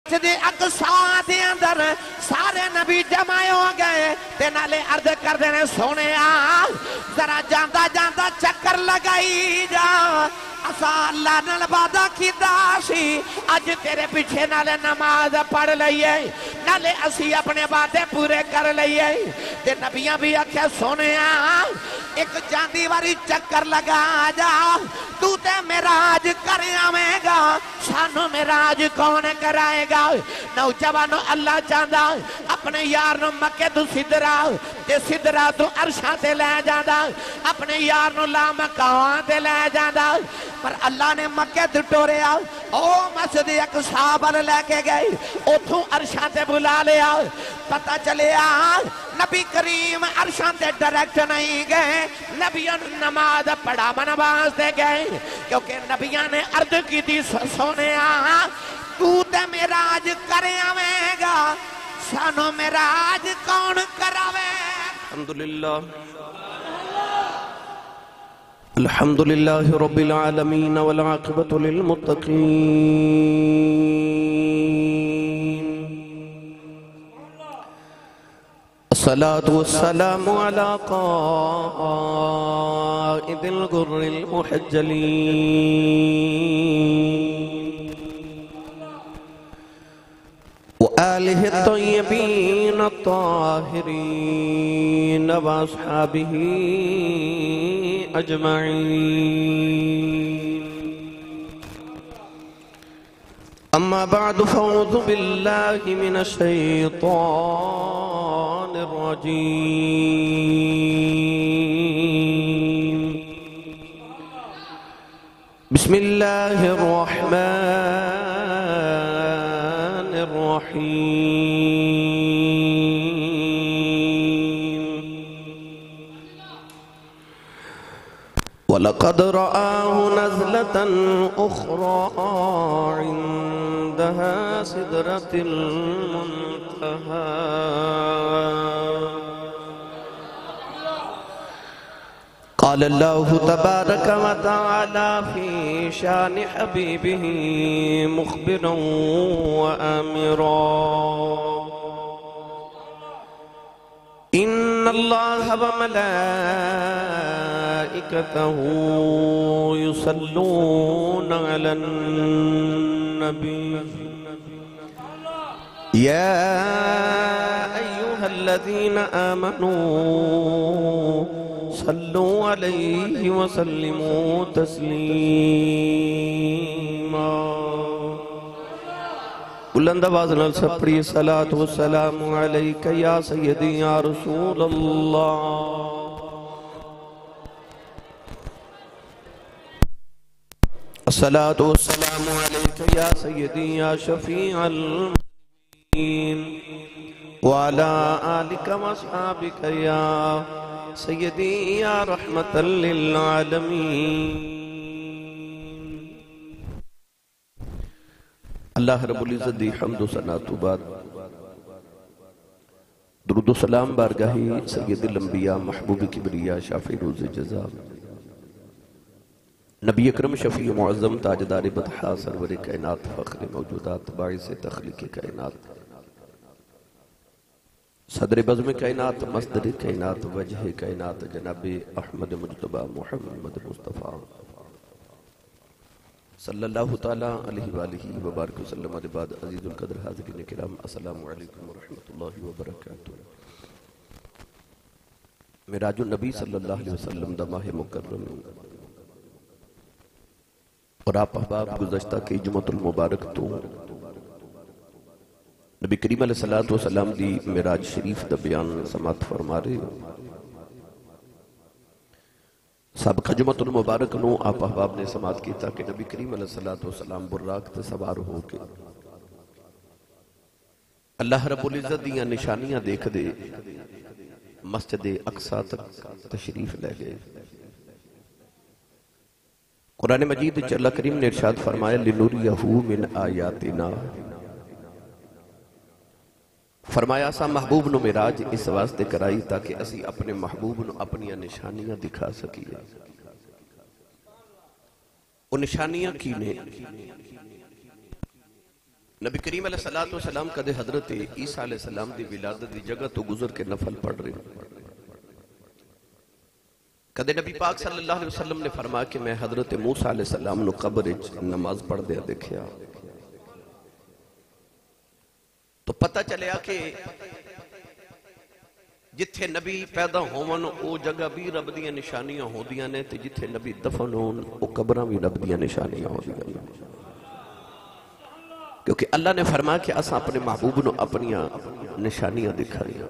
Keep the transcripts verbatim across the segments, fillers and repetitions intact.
सारे नबी जमा हो गए ते नाले अर्ज करते हैं सोने जरा जांदा जांदा चक्कर लगाई जा असा अल्लाह नाल वादा कीता सी अज तेरे पीछे नाले नमाज पढ़ लईए नाले असी अपने वादे पूरे कर लईए ते नबियां भी आख्या सोने एक जांदी वारी चक्कर लगा जा तू ते मिराज कर आवेगा सानू मिराज कौन कराएगा। नौजवानों अल्लाह चाहता अपने यार नू मक्के तू सिदरा ते सिदरा तू अरशा ते लै जांदा अपने यार नू ला मकावा ते लै जांदा पर अल्लाह ने मक्के तू टोरेया ओ मस्जिद अक्सा वल लैके गए उथों अरशा ते बुला लिया पता चलिया नबी करीम अरशां ते डायरेक्ट नहीं गए नबियां नमाज पढ़ावन वास्ते गए क्योंकि नबियां ने अर्ज की थी सोनिया तू ते मिराज कर आवेगा सानू मिराज कौन करावे। अल्हम्दुलिल्लाह अल्हम्दुलिल्लाहि रब्बिल आलमीन वल आक़िबतु लिल मुत्तक़ीन अस्सलातु वस्सलामु अला क़ाइदिल गुर्रिल मुहज्जलीन व आलिहि अत-तय्यबीन अत-ताहिरीन व अस्हाबिही अजमईन अम्मा बाद फ़ऊज़ु बिल्लाहि मिनश्शैतानिर रजीम बिस्मिल्लाहिर रहमानिर रहीम वलक़द रआहु नज़लतन उख़रा इन सिदरत मुंतहा قال الله تبارك وتعالى في شان حبيبه مخبرا وآمرا إن الله وملائكته يصلون على النبي يا أيها الذين آمنوا صلوا عليه وسلموا تسليما बुलंद आवाज़ नाल सब पढ़िए सलात व सलाम अलैका या सय्यदी या रसूल अल्लाह। सलात व सलाम अलैका या सय्यदी या शफीअल मुस्लिमीन व अला आलिका व असहाबिका या सय्यदी या रहमतल लिल आलमीन। अल्लाह रब्बुल इज़्ज़त दी हम्द व सना तो बाद दुरूद व सलाम बारगाही सय्यदुल अंबिया महबूब किबरिया शाफ़ी रोज़े जज़ा नबी अकरम शफ़ी मुअज़्ज़म ताजदार बदहा सरवर कायनात फ़ख्र मौजूदात बाइस तख़लीक़ कायनात सदर बज़्म कायनात मसदर कायनात वजह कायनात जनाब अहमद मुज्तबा मोहम्मद मुस्तफ़ा सल्लल्लाहु तआला अलैहि वालिही व बारक वसल्लम। बाद अज़ीज़ुल क़द्र हाज़िरीन किराम अस्सलामु अलैकुम व रहमतुल्लाहि व बरकातुहू। मिराजुन नबी सल्लल्लाहु अलैहि वसल्लम दा माह मुकर्रम और आप अहबाब गुज़श्ता की जुमतुल मुबारक तो नबी करीम अलैहिस्सलातु वसलाम दी मिराज शरीफ दा बयान समाअत फरमा रहे हो। सबका जुमतुल मुबारक नू आप अहबाब ने समाअत कीता कि नबी करीम अलैहिस्सलाम बुर्राक ते सवार हो के अल्लाह रब्बुल इज़्ज़त दीयां निशानियां देखदे मस्जिद अक्सा तक तशरीफ ले गए। कुरान मजीद च अल्लाह करीम ने इरशाद फरमाया लिनुरियहू मिन आयातिना फरमाया असा महबूब नु मिराज इस वास्ते कराई ताकि असी अपने महबूब नु अपनियां निशानियां दिखा सकिए। ओ निशानियां की ने नबी करीम अलैहिस्सलातु वस्सलाम कदे हजरत ईसा अलैहिस्सलाम दी विलादत दी जगह तो गुजर के नफल पढ़ रहे हो। कदे नबी पाक सल्लल्लाहु अलैहि वसल्लम ने फरमाया कि मैं हजरत मूसा अलैहिस्सलाम नु कब्र विच नमाज पढ़दे देखिया, तो पता चलिया कि जिथे नबी पैदा होवन वो जगह भी रब दी निशानियां होंदियां ने, ते जिथे नबी दफन होन वो कब्रां भी रब दी निशानियां होंदियां ने। क्योंकि अल्लाह ने फरमाया कि अस अपने महबूब नो अपनियां निशानियां दिखाइयां।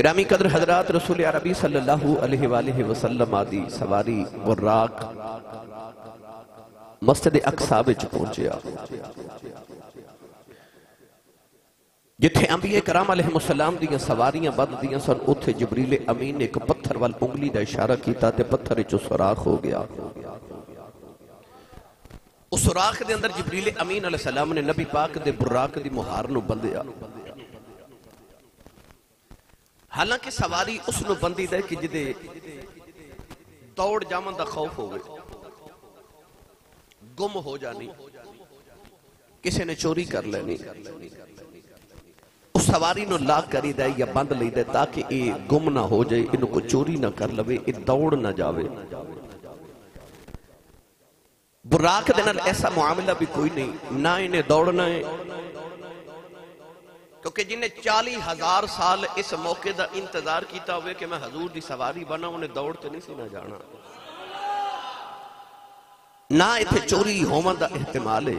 ग्रामी कदर हजरात रसूल अरबी सल्लल्लाहु अलैहि वसल्लम आदि सवारी बुराक मस्जिद अक्सा विच पहुंचिया, जिथे अंबिया कराम अलैहिमुस्सलाम दी सवारियां बददियां सन। उथे जिब्रील अमीन ने एक पत्थर वाल उंगली का इशारा किया, पत्थर चो सुराख हो गया। उस सुराख दे अंदर जिब्रील अमीन अलैहिस्सलाम ने नबी पाक दे बुराक दी मुहार नू बंधिया। हालांकि सवारी उस नू बंधी दे कि जिदे दौड़ जामन दा खौफ होवे, गुम हो जानी, किसी ने चोरी कर लेनी, उस सवारी नू लाग करी दे या बंद लई दे ताकि ये गुम ना हो जाए, इनू को चोरी ना कर लवे, ये दौड़ ना जावे। बुराक दे नाल ऐसा मुआमला भी कोई नहीं, ना इन्हें दौड़ना है, क्योंकि जिन्हें चालीस हजार साल इस मौके का इंतजार किया हुआ कि मैं हजूर की सवारी बना, उन्हें दौड़ते नहीं सी ना जाना, ना इतने चोरी होने का एहतमाल है।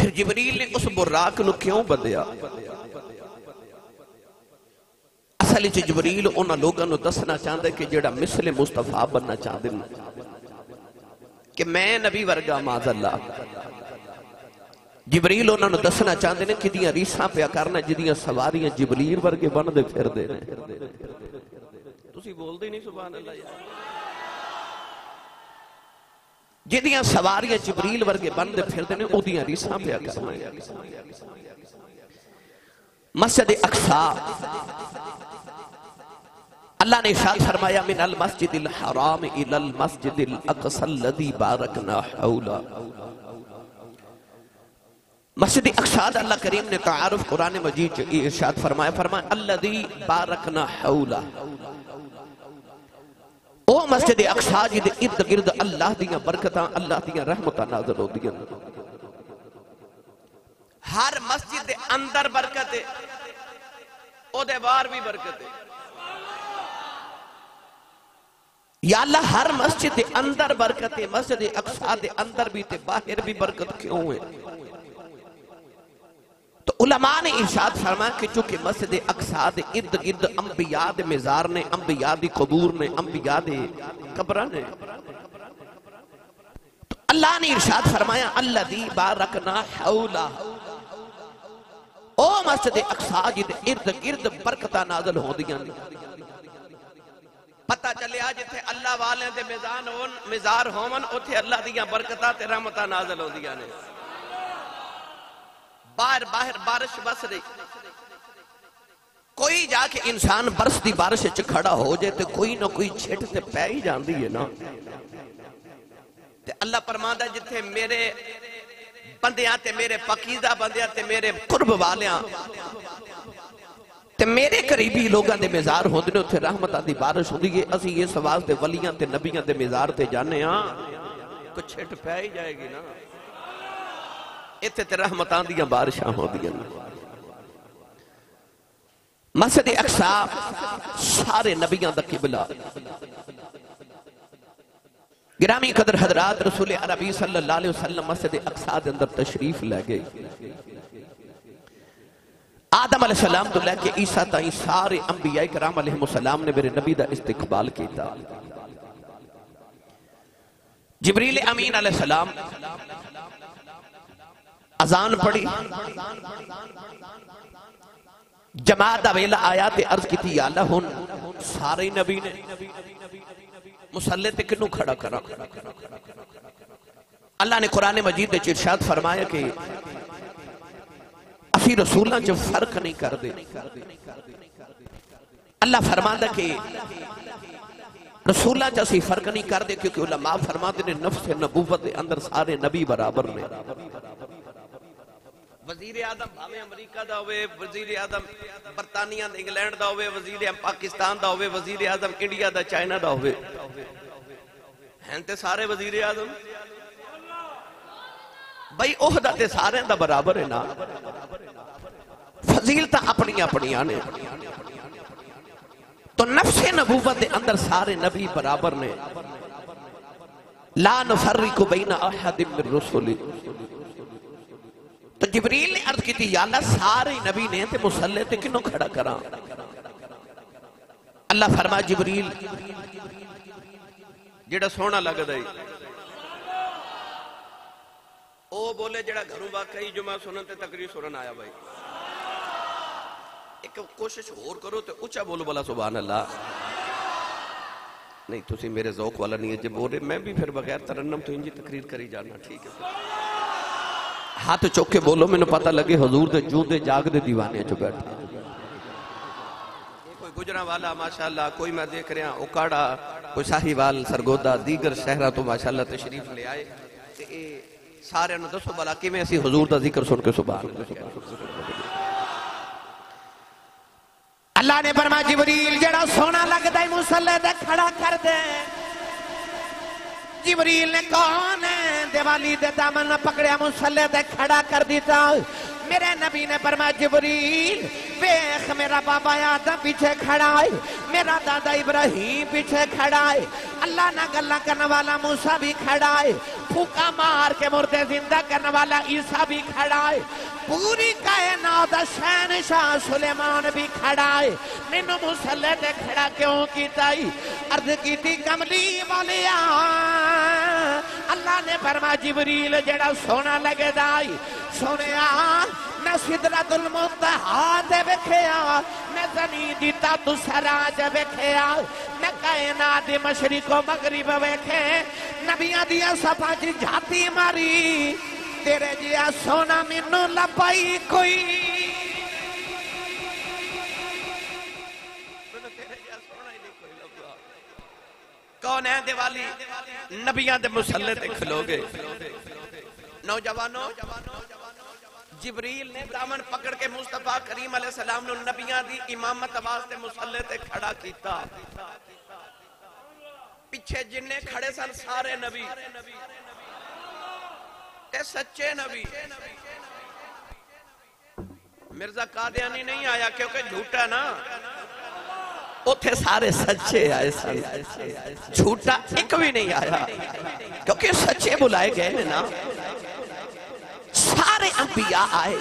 फिर जिब्रील ने उस बुराक को क्यों बंधिया? असल च जिब्रील उन्होंने लोगों को दसना चाहता है कि जेड़ा मिसले मुस्तफा बनना चाहते हैं कि मैं नबी वर्गा माजल्ला। जिब्रील उन्होंने दसना चाहते हैं कि रीसां पिया करना जिदियां सवारियां जिब्रील वर्गे बनते फिरदे ने। तुसी बोलदे नहीं सुभान अल्लाह यार। जिदियां सवारियां जिब्रील वर्गे बनते फिरदे ने उहदियां रीसां पिया करना। मस्जिद अक्सा अल्लाह ने इरशाद फरमाया मिनल मस्जिदिल हराम इलल मस्जिदिल अक्सा लज़ी बारकना हौला। मस्जिद अक्सा दा अल्लाह करीम ने तारुफ कुरान मजीद च इरशाद फरमाया फरमाया अल्लज़ी बारकना हौला। ओ मस्जिद अक्सा जिहदे इर्द गिर्द अल्लाह दियां बरकतां अल्लाह दियां रहमतां नाज़िल होंदियां। हर मस्जिद दे अंदर बरकत है, ओदे बाहर भी बरकत है। या अल्लाह हर मस्जिद के अंदर बरकत है, मस्जिद अक्सा के अंदर भी ते बाहर भी बरकत क्यों है? तो उलमा ने इरशाद फरमाया कि चूंकि मस्जिद अक्सा के इर्द गिर्द अंबिया के मजार ने, अंबिया की कबूर ने, अंबिया के कब्र ने, तो अल्लाह ने इरशाद फरमाया अल्लज़ी बारकना हौला। ओ मस्जिद अक्सा जी के इर्द गिर्द बरकतां नाज़िल होंदियां ने। पता चलिया जिथे अल्लाह वाले दे मिजान होन मिजार होवन उथे अल्लाह दियां बरकतां ते रहमतां नाज़िल होंदियां ने। बाहर बाहर बारिश बस रही, कोई जाके इंसान बरस दी बारिश च खड़ा हो जाए तो कोई ना कोई छिट ते पै ही जांदी है ना। ते अल्लाह फरमांदा जिथे मेरे बंदियां ते मेरे पकीज़ा बंदियां ते मेरे कुर्ब वालियां ते मेरे करीबी लोगों के मिजार होंदे ने, उत्थे रहमतां दी बारिश होंदी है। असीं इस वास्ते वलियां ते नबियां दे मिजार ते जाने हां, कुछ छिट पै ही जाएगी ना, इत्थे ते रहमतां दीयां बारिशां होंदियां ने। मस्जिद अक्सा सारे नबियां दा किबला। गिरामी कदर हजरात रसूल अरबी सल्लल्लाहु अलैहि वसल्लम मस्जिद अक्सा दे अंदर तशरीफ लै गए। आदम अलैहिस्सलाम तो लैके ईसा ताईं सारे अंबिया कराम अलैहिमुस्सलाम ने मेरे नबी का इस्तिकबाल किया। जिब्रील अमीन अलैहिस्सलाम अजान पढ़ी, जमात का वेला आया तो अर्ज की या अल्लाह हुन सारे नबी ने मुसल्ले ते किनू खड़ा करा। अल्लाह ने कुरान मजीद में इरशाद फरमाया कि असी रसूलों च फर्क नहीं करते। अल्लाह फरमांदा कि रसूला च असी फर्क नहीं करते क्योंकि उलमा फरमाते ने नफ्स नबूवत के अंदर सारे नबी बराबर ने। वजीर आदम भावे अमरीका दा होवे, वजीर आदम बरतानिया दा इंग्लैंड दा होवे, वजीर आदम पाकिस्तान दा होवे, वजीर आदम इंडिया दा चाइना दा होवे, हैं ते सारे वजीर आदम भाई ओहदा ते सारे दा बराबर है ना। फजीलत अपनी अपनी ने तो नफ्से नबूवत के अंदर सारे नबी बराबर ने। ला नुफर्रिकु बैना अहदिम मिर रसूली। तो जिब्रील ने अर्ज की या अल्लाह सारे नबी ने ते मुसल्ले ते किनों खड़ा करा। अल्लाह फरमा जिब्रील जेड़ा सोहना लगदा है ओ बोले जेड़ा घरों वाकई जुमा सुनन ते तकरीर सुनन आया भाई कोशिश होर करो तो उच्चा बोलो वाला सुभान अल्लाह। नहीं तुसी मेरे ज़ौक वाला नहीं है जब बोल रहे मैं भी फिर बगैर तरन्नम तो इंजी तकरीर करी जाना ठीक है। हाथ चुक के बोलो मैनू पता लगे हुजूर दे जूदे जागदे दीवाने चो बैठे। कोई गुजरावाला माशाल्लाह, कोई मैं देख रहा उकाड़ा, कोई साहिवाल सरगोदा दीगर शहरा तो माशाल्लाह तशरीफ ले आए। सारे दसो भला किवें असीं हुजूर दा जिक्र सुन के सुभान अल्लाह। अल्लाह ने फरमा जिब्रील जेड़ा सोना लगदा है मुसल्ले ते खड़ा कर दे। जिब्रील ने कौन दिवाली दे दामन पकड़िया मुसल्ले ते खड़ा कर दिता। मेरे नबी ने फरमा जिब्रील वेख मेरा बाबा आदम पीछे खड़ा है, मेरा दादा इब्राहिम पीछे खड़ा है, अल्लाह ना गल्ला करने वाला मूसा भी खड़ा है, फूका मार के मुर्दे जिंदा करने वाला ईसा भी खड़ा है, पूरी कायनात दा शहनशाह सुलेमान भी खड़ा है। मैनू मुसल्ले ते खड़ा क्यों कीता? अर्ज कीती कमली वालिया अल्लाह ने फरमा जिब्रील जेड़ा सोना लगदा है सुनिया मैं सिदरतुल मुंतहा ते वेखिया, मैं ज़मीन दी तसरा च वेखिया, मैं कायनात दी मशरिको मगरिब वेखे, नबियां दी सफा च झाती मारी, तेरे जिया सोना मैनू लपाई कोई। कौन है दिवाली नबियां दे मुसल्ले ते खलोगे? नौजवानों जिब्रील ने दामन पकड़ के मुस्तफा करीम अलैहिस्सलाम ने नबियां दी इमामत वास्ते मुसल्ले ते खड़ा कीता। पिछे जिन्ने खड़े सन सारे नबी ते सच्चे नबी। मिर्जा कादियानी नहीं आया क्योंकि झूठा ना, उथे सारे सच्चे आए सन, झूठा एक भी नहीं आया क्योंकि सच्चे बुलाए गए ने ना। सारे अंबिया आए।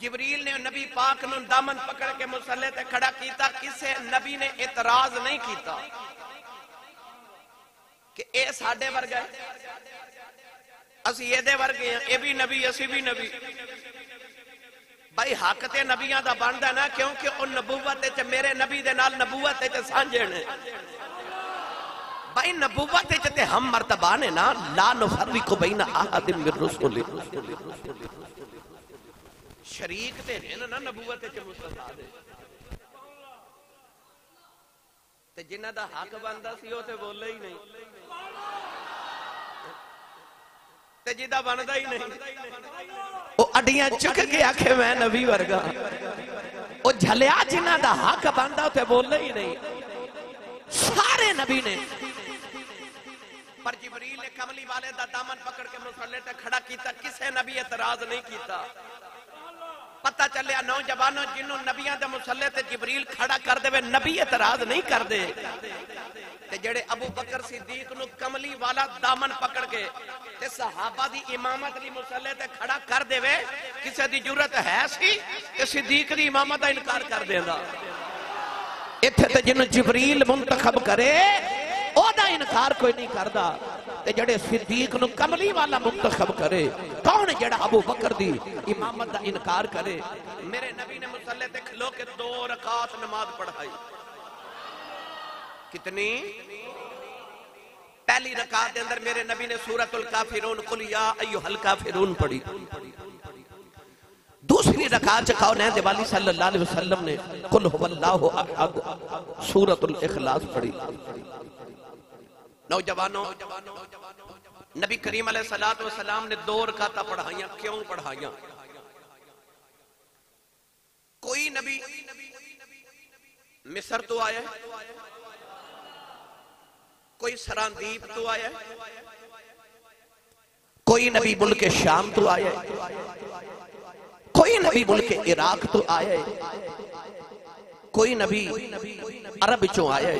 जिब्रील ने नबी पाक ने दामन पकड़ के मुसल्ले ते खड़ा किया, किसी नबी ने इतराज नहीं किया कि ए साडे वर्गा असी एदे वर्गे हां, ए भी नबी असी भी नबी। भाई हक ते नबियां दा बनदा ना क्योंकि ओ नबूवत ते मेरे नबी दे नाल नबूवत ते सांझे ने। भाई नबूवत ते हम मर्तबा ने ना। ला नुफर्रिकु बैना अहदिम मिर रसूली। शरीक ते है ना नबूवत ते मुस्तफा दे। ते जिन्हां दा हक बनदा सी ओ ते बोले ही नहीं ते जिदा बनदा ही नहीं। ओ अड्डियां चुक के आखे मैं नबी वर्गा। ओ झलिया जिन्हां दा हक बनदा ते बोले ही नहीं। सारे नबी ने पर जिब्रील ने कमली वाले दा दामन पकड़ के मुसल्ले ते खड़ा किया, किसी नबी एतराज नहीं किया। पता चलिया नौजवानों जिन्हों नबियां दे मुसल्ले ते जिब्रील खड़ा कर देवे नबी एतराज नहीं करते। जेड़े अबू बकर सिद्दीक नू कमली वाला दामन पकड़ के ते सहाबा दी इमामत ली मुसल्ले ते खड़ा कर देवे किसी दी जुरत है सी ते सिद्दीक दी इमामत दा इनकार कर देंदा। इत्थे ते जिन्नू जिब्रील मुंतखब करे ओदा इनकार कोई नहीं करता। जेड़े सिद्दीक नू कमली वाला मुंतखब करे कौन जेड़ा अबू बकर दी इमामत दा इनकार करे? मेरे नबी ने मुसल्ले ते खलो के दो रकात नमाज पढ़ाई। कितनी? पहली रकात के अंदर मेरे नबी ने सूरतुल काफिरून कुल या अय्युहल काफिरून पढ़ी। दूसरी दूसरी रकात च कौनैन वाली सल्लल्लाहु अलैहि वसल्लम ने कुल हुवल्लाहु अहद सूरतुल इखलास पढ़ी। नौजवानों, नबी करीम अलैहिस्सलातु वस्सलाम ने दो रकात पढ़ाइया। क्यों पढ़ाइया? कोई नबी मिस्र तो आया, कोई सरानदीप तो आया, कोई नबी मुल्क शाम तो आया, कोई नबी मुल्क इराक तो आया, कोई नबी अरब चो आया।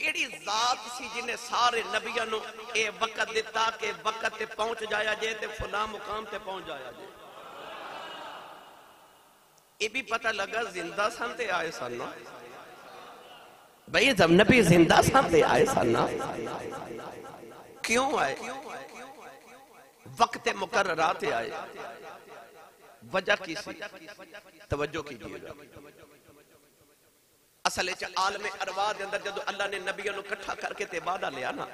केड़ी जात सी जिन्हें सारे नबियां नु ए वक्त दिता के वक्त ते पहुंच जाया जे ते फला मुकाम ते पहुंच जाया जे। ए भी पता लगा जिंदा सन ते आए सन ना भाई, जब नबी जिंदा सन ते आए सन ना। क्यों आए? वक्त मुकर्ररा ते आए। वजह की सी तवज्जो कीजिएगा। असल च आलम अरवा दे अंदर जब अल्लाह ने नबियों को इकट्ठा करके ते वादा लिया ना,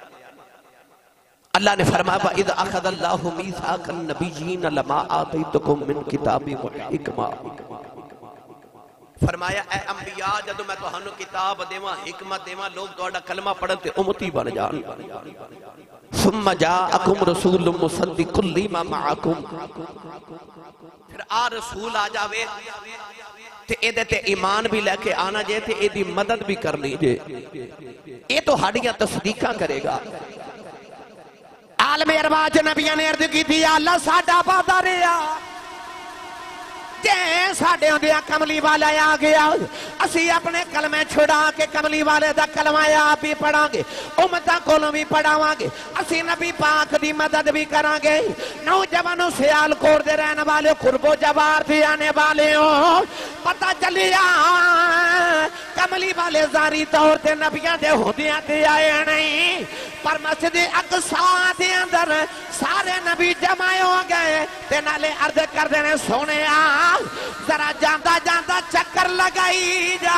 अल्लाह ने फरमाया इद अखद अल्लाहु मीसाकन नबिय्यीन लमा आतैतकुम मिन किताबी व हिकमा। फरमाया ए अंबिया जब मैं तुहानू किताब देवा, हिकमत देवा, लोग तुहाडा कलमा पढ़न ते उम्मती बन जान। सुम्मा जाअकुम रसूलुम मुसद्दिकुल लिमा माअकुम। फिर आ रसूल आ जावे ते एदे ते ईमान भी लेके आना जे ते एदी मदद भी करनी जे, ए तो हाडियां तस्दीकां करेगा। आलम अरवा च नबियां ने अर्ज कीती या अल्लाह साडा वादा रिया जे साडे होंदियां कमली वाला आ गया, असी अपने कलमे छुड़ा के कमली वाले दा कलमा आप ही पढ़ांगे, उम्मतां कोलों भी पढ़ावांगे, असी नबी पाक दी मदद भी करांगे। नौजवानों सियालकोट दे रहने वाले, कुर्बो जवार से आने वाले हो, पता चलिया कमली वाले जारी तौर ते नबियां दे होंदियां ते आए नहीं, पर मस्जिद अक्सा दे अंदर सारे नबी जमाए हो गए ते नाले अर्ज कर देने सोने जरा जांदा जांदा चक्कर लगाई जा,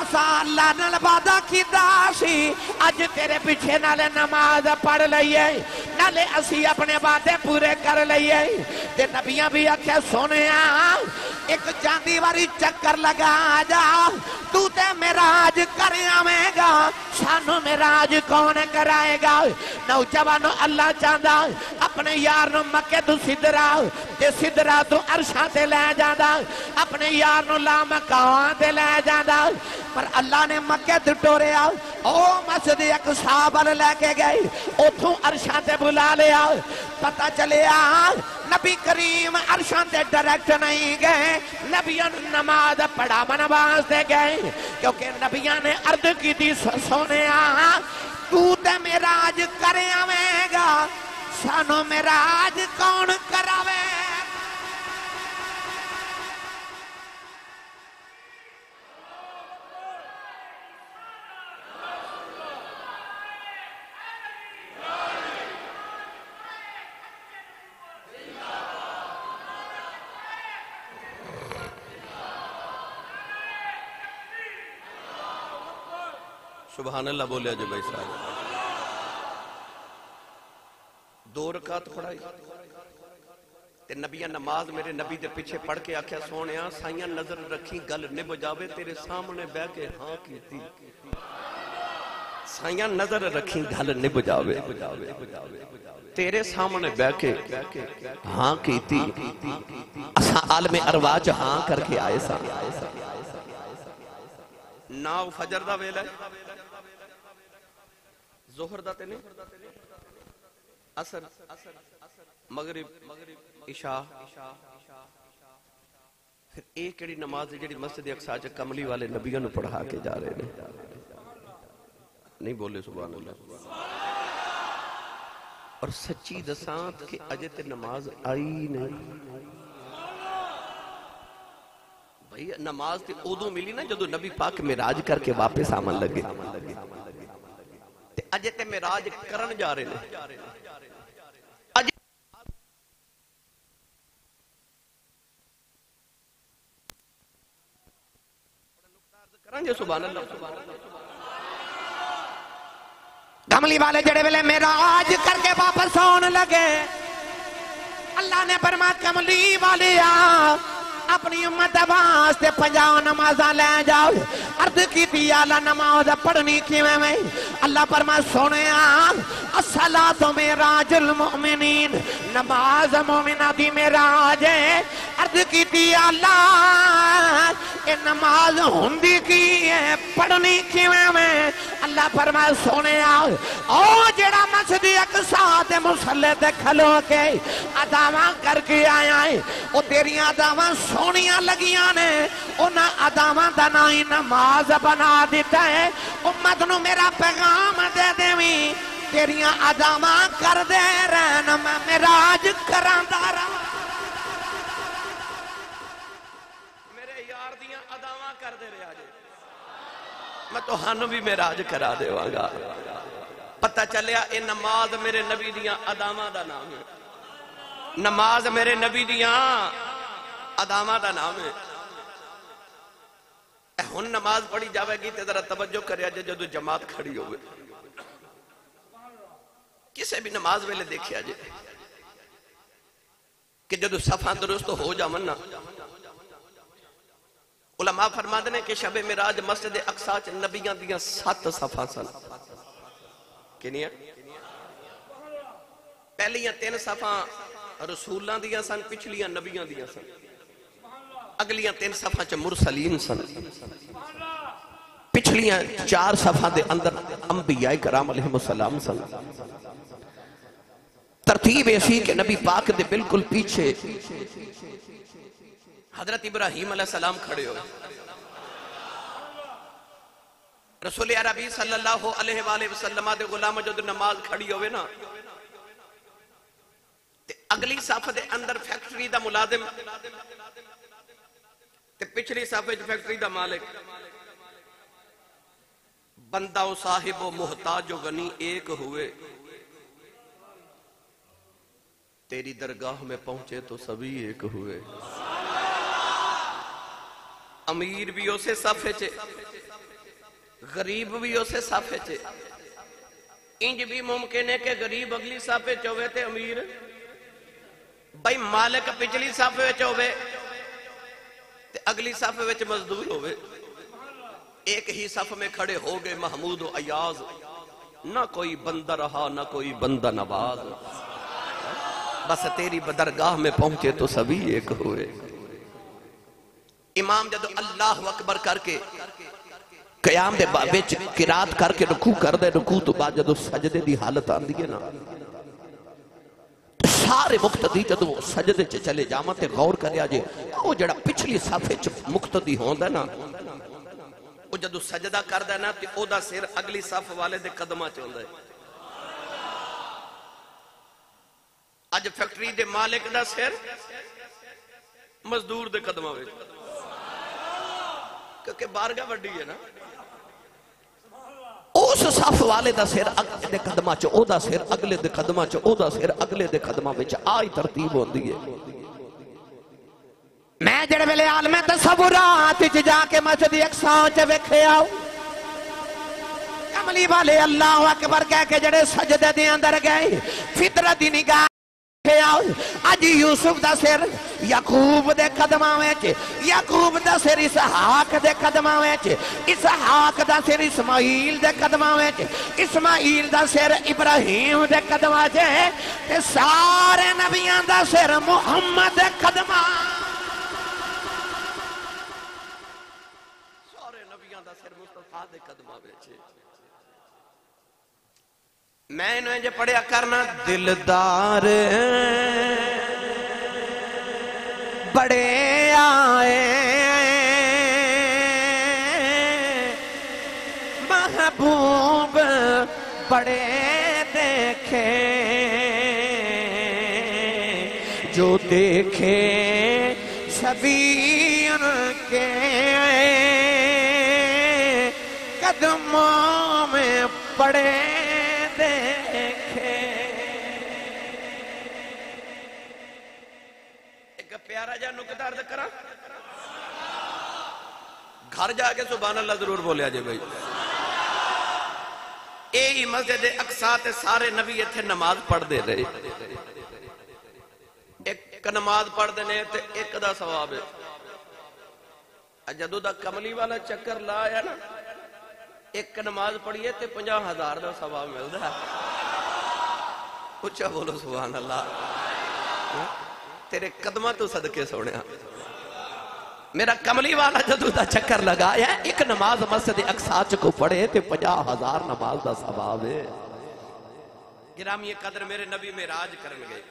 असा अल्लाह नाल वादा कीता सी अज तेरे पीछे नाले नमाज पढ़ लईए, नाले असी अपने वादे पूरे कर लईए। ते नबियां भी आख्या सोनिया एक जांदी वारी चक्कर लगा जा, तू ते मिराज कर आवेगा, सानू मिराज कौन कराएगा? नौजवानों अल्लाह चाहता अपने यार नू मक्के तू सिदरा ते सिदरा तू अरशा ते लै जांदा, अपने यार नू लामकां ते लै जांदा, पर अल्लाह ने मक्के तू टोरिया ओ मस्जिद अक्सा वल लेके गए, उथों अरशा ते बुला लिया। पता चलिया नबी करीम अरशा ते डायरेक्ट नहीं गए, नबियां नमाज पढ़ावन वास्ते गए, क्योंकि नबियां ने अर्ज की सोनिया तू ते मेराज करे आवेगा, सानू मेराज कौन करावे? सुभान अल्लाह बोलिया जो भाई साहब। दो रकात पढ़ाई ते नबियां नमाज मेरे नबी दे पीछे पढ़ के आख्या सोनिया साइयां नजर रखी गल निभ जावे, तेरे सामने बह के हां कीती, साइयां नजर रखी गल निभ जावे, तेरे सामने बह के हां कीती, असा आलमे अरवाज हां करके आए सा। ना फजर दा वेला जोहर दा ते नहीं, असर मगरिब इशा, फिर एक केड़ी नमाज जेड़ी मस्जिद अक्सा च कमली वाले नबियां नु पढ़ा के जा रहे ने। नहीं बोले सुभान अल्लाह। और सच्ची दसां कि अजे ते नमाज आई नहीं भाई, नमाज ते उदों मिली ना जदों नबी पाक मिराज करके वापस आवन लगे, अजे ते मिराज करन जा रहे ने। अजे सुभान अल्लाह। कमली वाले जड़े वेले मिराज करके वापस आउन लगे, अल्लाह ने फरमाया कमली वाले आ अपनी उम्मत वास्ते पंजाह नमाजा ले जाओ। अर्द की आला नमाज पढ़नी कि अल्लाह परमा सोने अस्सलातु मिराजुल मुमिनीन, नमाज मोमिना दी मेराज है। अर्द की आला ये नमाज हुंदी की है, पढ़नी कि अल्लाह परमा सोने ओ जेड़ा मस्जिद अक्सा ते मुसल्ले ते खलो के अदावा करके आया है वो तेरिया अदावा सोनिया लगिया ने, उन्हें अदावा दा ना ही नमाज बना दिता है। उम्मत नू मेरा पैगाम दे देवी तेरिया अदावा कर दे रहन मैं मिराज करांदा रहां। मेरे यार दिया अदावा कर दे रहा जी, मैं तुहानू भी मिराज करा देवांगा। पता चलिया ये नमाज मेरे नबी दिया अदावा दा नाम है, नमाज मेरे नबी दिया अदामा का नाम है। हुन नमाज पढ़ी जाएगी तो जरा तवज्जो करिया जे जदों जमात खड़ी हो किसी भी नमाज वेले देखिया जे कि जदों सफा दुरुस्त हो जावन ना। उलमा फरमाते हैं कि शबे मिराज मस्जिद अक्सा च नबियां दियां सात सफा सन। किनियां? पहलियां तीन सफा रसूलों दियां सन, पिछलियां नबियां दियां सन, अगलियां तीन सफा च मुरसलीन सन, पिछलियां चार सफा दे अंदर अंबिया कराम अलैहिमुस्सलाम सन। तरतीब ऐसी के नबी पाक दे बिल्कुल पीछे हजरत इब्राहीम अलैहिस्सलाम खड़े हो। रसूल अरबी सल्लल्लाहु अलैहि वसल्लम दे गुलाम जो नमाज खड़ी होवे ना ते अगली सफ दे अंदर फैक्ट्री दा मुलाजिम, पिछली साफे फैक्ट्री दा मालिक, बंदा साहिब मोहताज गनी एक हुए, तेरी दरगाह में पहुंचे तो सभी एक हुए। अमीर भी उसे साफे चे, गरीब भी उसे साफे चे। इंज भी मुमकिन है कि गरीब अगली साफे च होवे ते अमीर भाई मालिक पिछली साफे च होवे ते अगली सफ विच मजदूर होवे। एक ही सफ में खड़े हो गए महमूद और अयाज, ना कोई बंदा रहा ना कोई बंदा नवाज, बस तेरी बदरगाह में पहुंचे तो सभी एक हुए। इमाम जब अल्लाह अकबर करके कयाम दे विच किरात करके रुकू कर दे, रुकू तो बाद जब सजदे की हालत आती है ना, सारे मुक्तदी जदो सजदे च चले जावां ते गौर करिया जे ओ जेड़ा पिछली साफे च मुक्तदी होंदा ना ओ जदो सजदा करदा ना ते ओदा सिर अगली साफ वाले दे कदमां च होंदा है। अज फैक्ट्री दे मालिक दा सिर मजदूर दे कदमां विच, क्योंकि बारगा वड्डी है ना। उस सफ वाले दा सिर अगले दे कदमां च, ओदा सिर अगले दे कदमां च, ओदा सिर अगले दे कदमां विच, आई तरतीब होंदी है। मैं जेड़े वेले आलमे तसव्वुरात च जाके मस्जिद अक्सा च वेखिया कमली वाले अल्लाहु अकबर कह के जेड़े सजदे दे अंदर गए, फितरत दी निगाह अज यूसुफ दा सिर याकूब दे कदमां विच, याकूब दा सिर इसहाक दे कदमां विच, इसहाक दा सिर इस्माईल दे कदमां विच, इस्माईल दा सिर इब्राहीम दे कदमां च ते सारे नबियां दा सिर मुहम्मद दे कदमां, सारे नबियां दा सिर मुस्तफा दे कदमां विच। मैं इन्हें जो पढ़िया करना दिलदार बड़े आए महबूब बड़े देखे जो देखे सभी उनके कदमों में पड़े देखे। एक प्यारा जा नुकता अर्ज करा, घर जाके सुभान अल्लाह जरूर बोलिया जे भाई। यही मस्जिद अक्सा ते सारे नबी इत्थे नमाज पढ़ते रहे। एक एक नमाज पढ़ते हैं तो एक का सवाब है। जदों का कमली वाला चक्कर ला आया ना, एक नमाज पढ़िए तो पचास हजार का सवाब मिलता है। उच्चा बोलो सुभान अल्लाह, तेरे कदम तो सदके सोने। मेरा कमली वाला जदों का चक्कर लगाया, एक नमाज मस्जिद अक्सा को पढ़े तो पचास हजार नमाज का सवाब है। गिरामी कदर मेरे नबी मिराज करन गए।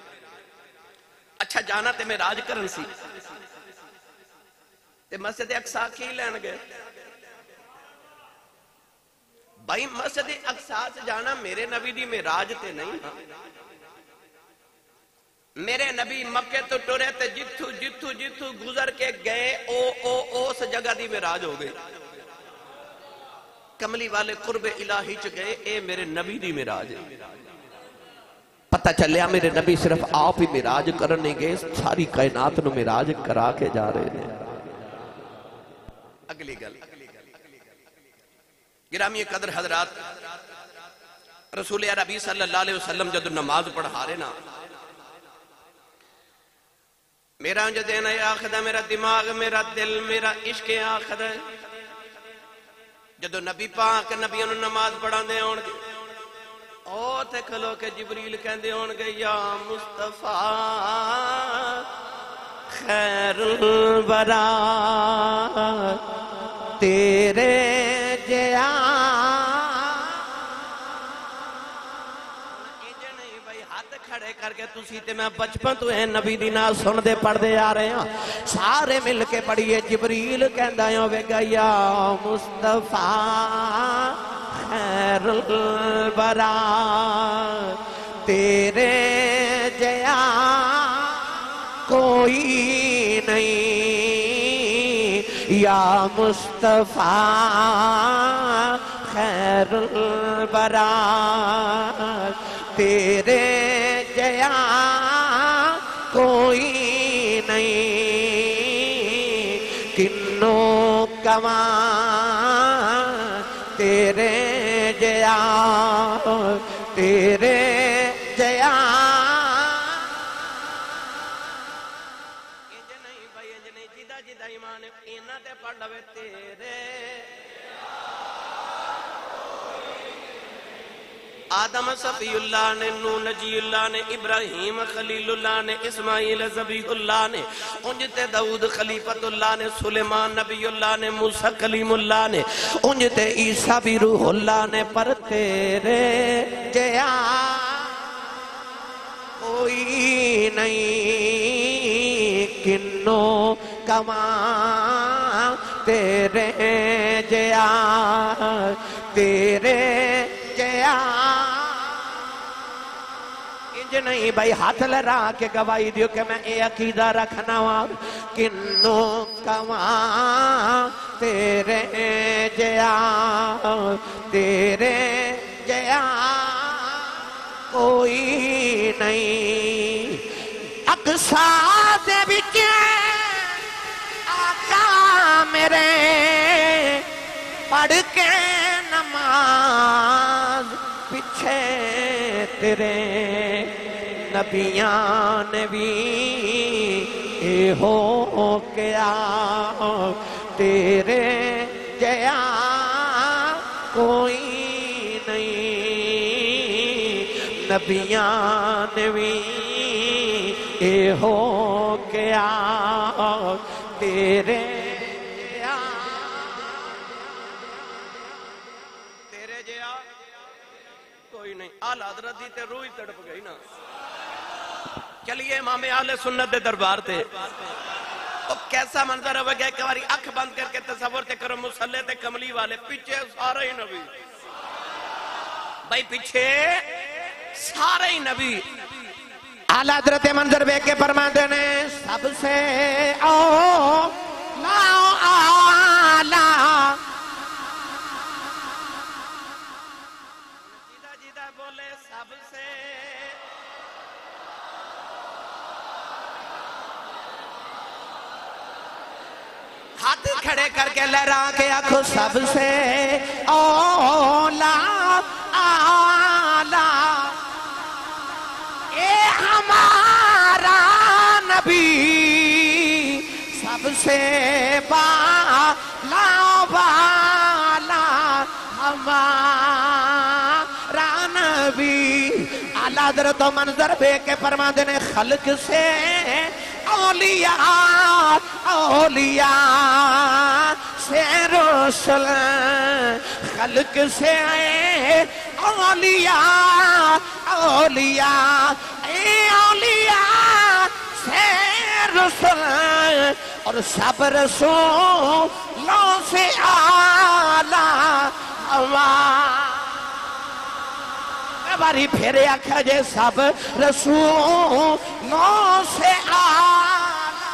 अच्छा जाना ते मिराज करन सी ते मस्जिद अक्सा की लैन गए। भाई मस्जिद अक्सा जाना मेरे नबी दी मिराज ते नहीं। मेरे नबी मक्के तो टुरे ते जिथू जिथू जिथू गुजर के गए ओ ओ उस जगह दी मिराज हो गई। कमली वाले कुर्बे इलाही च गए, ए मेरे नबी दी मिराज। पता चलिया मेरे नबी सिर्फ आप ही मिराज करने गए, सारी कायनात नु मिराज करा के जा रहे ने। अगली गल गिरामी कदर हजरात, रसूल अरबी सल्लल्लाहु अलैहि वसल्लम जब नमाज पढ़ा रहे ना, मेरा जदेन आखद है, मेरा दिमाग मेरा दिल मेरा इश्क आखद है। जदों नबी पाक नबियों नमाज पढ़ाते होंगे ओथे खलो के जिबरील कहते होंगे या मुस्तफा खैरुल वरा, तेरे जया करके तुसी ते मैं बचपन तो है नबी दी ना सुनदे पढ़दे आ रहे हां। सारे मिल के पढ़िए। जिबरील कहंदा होवेगा या मुस्तफा खैरुल बरा, तेरे जया कोई नहीं, या मुस्तफा खैरुल बरा, तेरे जया कोई नहीं, किन्नो कमा तेरे जया, तेरे जया इंज नहीं भाई, इंज नहीं। जिदा जिदा ईमान इन्हां ते पढ़ लवे तेरे आदम सफीउल्लाह ने, नू नजीउल्लाह ने, इब्राहिम खलीलुल्लाह ने, इस्माइल जबीहुल्लाह ने, उंजते दाऊद खलीफतुल्लाह ने, सुलेमान नबीउल्लाह ने, मूसा कलीमुल्लाह ने, उंजते ईसा भी रूहुल्लाह ने, पर तेरे जया कोई नहीं, किन्नो कमा तेरे जया, तेरे जया इंज नहीं भाई। हाथ लड़ा के गवाही दियो कि मैं ये अकीदा रखना वा किन्नो कमा तेरे जया, तेरे जया कोई नहीं। अक्सा दे विच आका मेरे पढ़ के नमाज पिछे तेरे नबिया ने भी ए हो गया, तेरे जया कोई नहीं, नबिया ने भी ए हो गया, तेरे आल हजरत दी ते रूह ही तड़प गई ना। चलिए मामे आले सुन्नत दे दरबार ते तो कैसा मंजर हो गया। एक बार अख बंद करके तसव्वुर ते करो, मुसल्ले ते कमली वाले पीछे सारे ही नबी भाई, पीछे सारे ही नबी। आला हजरत मंजर देख के फरमाते ने सबसे ओ ला आला, हाथ खड़े करके लहरा के आखो सबसे औला आला, ए हमारा से बाला बाला हमारा नबी आला हज़रत मंजर बेके फरमा देने खल्क से औलिया औलिया से रसूल खल्क से आए औलिया औलिया ए औलिया से रसूल और सब रसूलों से आला बारी फेरे आख्या जे सब रसूलों से आला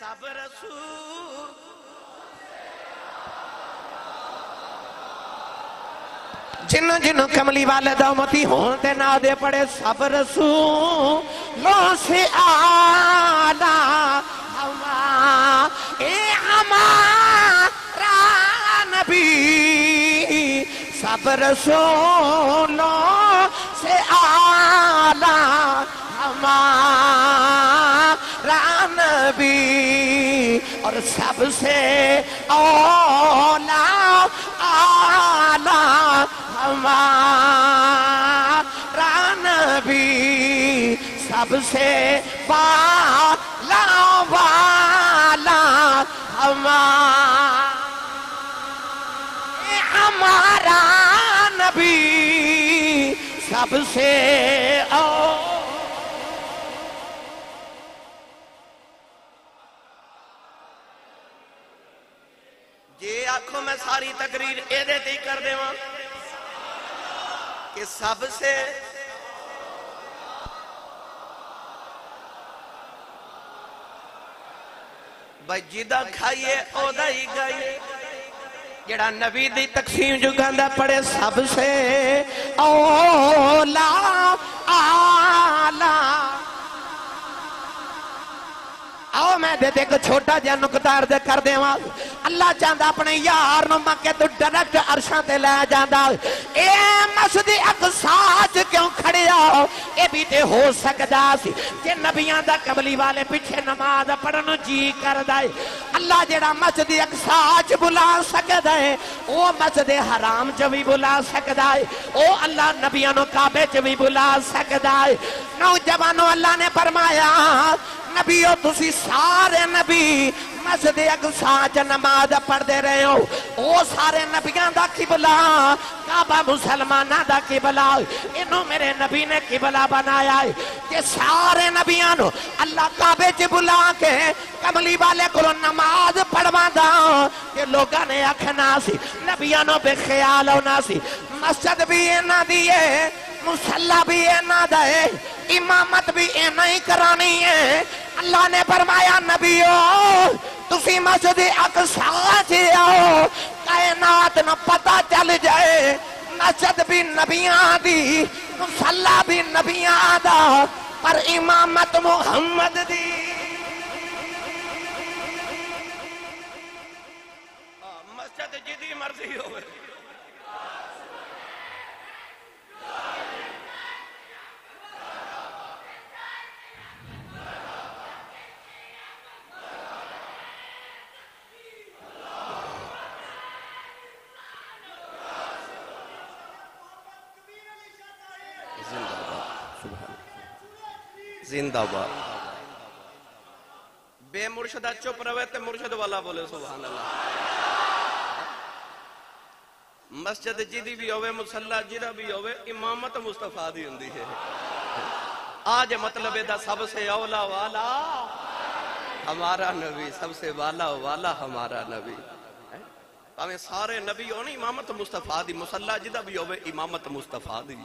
सब रसूल जिन जिन कमली वाले दौमती होते ना दे पड़े सब रसूलों से आला हमारा ए हमारा नबी सब रसूलों से आला हमारा नबी और सबसे औला आला हमारा नबी सबसे बाला वाला हमारा हमारा नबी सबसे औला ये आखो मैं सारी तकरीर एदे ते कर देवा कि सबसे जिदा खाइए ओदा ही गाइए जड़ा नबी दी तकसीम जुगांदा पड़े सबसे औला आला। आओ मैं दे एक छोटा जहा नुकदार दे कर देव अल्लाह चाहता अपने यार मके तू डायरेक्ट अरशा ते लै जाता ए मस्जिद अक्सा क्यों खड़िया ये भी तो हो सकता जे नबिया का कमली वाले पिछे नमाज पढ़न जी करता है अल्लाह जरा मस्जिद अक्सा च बुला सकता है वो मस्जिद हराम च भी बुला सकता है वो अल्लाह नबिया काबे च भी बुला सकता है। नौजवानों अल्लाह ने फरमाया नबीओ तुसी सारे नबी मस्जिद अक्सा च नमाज पढ़ते रहे हो वो सारे नबिया का किबला काबा मुसलमाना का किबला इनू मेरे नबी ने किबला बनाया है कि सारे नबिया अल्लाह काबे च बुला के कमली वाले को नमाज पढ़वादा कि लोगों ने आखना सी नबिया बेख्याल होना सी। मस्जिद भी इन्हों की है मुसला भी इन्हों का है इमामत भी इन्हें ही करानी है। अल्लाह ने फरमाया नबीओ तुसी मस्जिद अक्सा आओ कायनात न पता चल जाए मस्जिद भी नबिया दी मुसला भी नबिया दा पर इमामत मुहम्मद दी। मस्जिद जिदी मर्जी हो जिंदाबाद बेमुर्शदा चुप रवे ते मुर्शद वाला बोले सुभान अल्लाह। मस्जिद जिदी भी होवे मुसल्ला जिदा भी होवे इमामत मुस्तफा दी हुंदी है। आज मतलब एदा सबसे औला वाला हमारा नबी सबसे वाला वाला हमारा नबी भावे सारे नबी हो इमामत मुस्तफा दी मुसल्ला जिदा भी होवे इमामत मुस्तफा दी।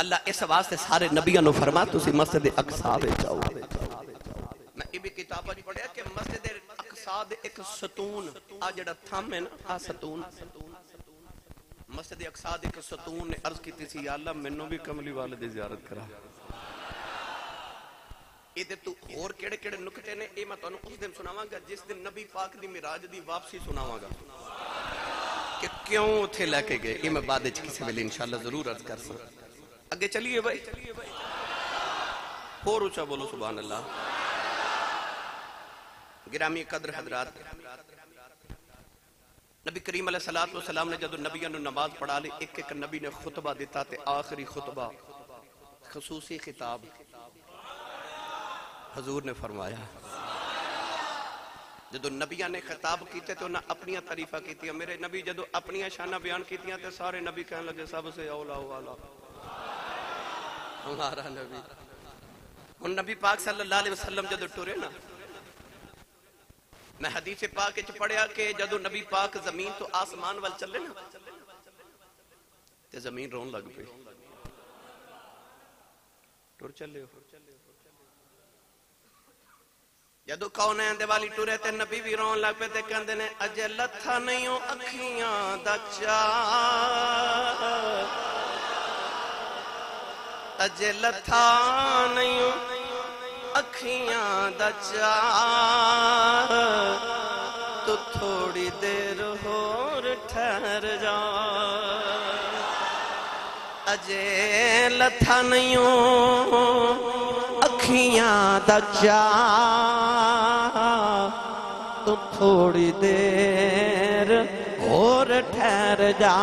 अल्लाह इस वास्ते सारे नबियों ने फरमा तुसी मस्जिद अक्सा में जाओ। मैं ये भी किताब में पढ़या कि मस्जिद अक्सा दे एक सतून आ जेड़ा थम है ना आ सतून मस्जिद अक्सा दे एक सतून ने अर्ज कीती सी या अल्लाह मेनू भी कमली वाले दी ज़ियारत करा। इदे तू होर केड़े-केड़े नुक्ते ने ए मैं तुहानू उस दिन सुनावांगा जिस दिन नबी पाक दी मिराज दी वापसी सुनावांगा कि क्यों उथे लेके गए ये मैं बाद विच किसी वेले इंशाअल्लाह जरूर अर्ज कर सकदा। अगे चलिए भाई और ऊंचा बोलो सुभान अल्लाह। गिरामी कदर हजरात, नबी करीम अलैहि सलाम ने जब नबिया ने नमाज पढ़ा ली, एक एक नबी ने खुतबा दिता ते आखिरी खुतबा खसूसी खिताब हजूर ने फरमाया। जो नबिया ने खिताब किए तो उन्हें अपनी तारीफा की, मेरे नबी जो अपनी शाना बयान की तो सारे नबी कहने लगे सबसे औला वाला हमारा नबी। और नबी पाक सल्लल्लाहु अलैहि वसल्लम जो टुरे ना, मैं हदीसे पाक च पढ़िया कि जदों नबी पाक जमीन तो आसमान वाल चले ना ते जमीन रोन लग पई, टुर चले। जदों कौनैन दे वाली टुरे ते नबी भी रोन लग पे ते कहंदे ने अजे लथा नहीं ओ अखियां दा चाह, अजे लथा नहीं ओ अखियां दा चाह, तो थोड़ी देर होर ठहर जा, अजे लथा नहीं ओ अखियां दा चाह, तो थोड़ी देर होर ठहर जा,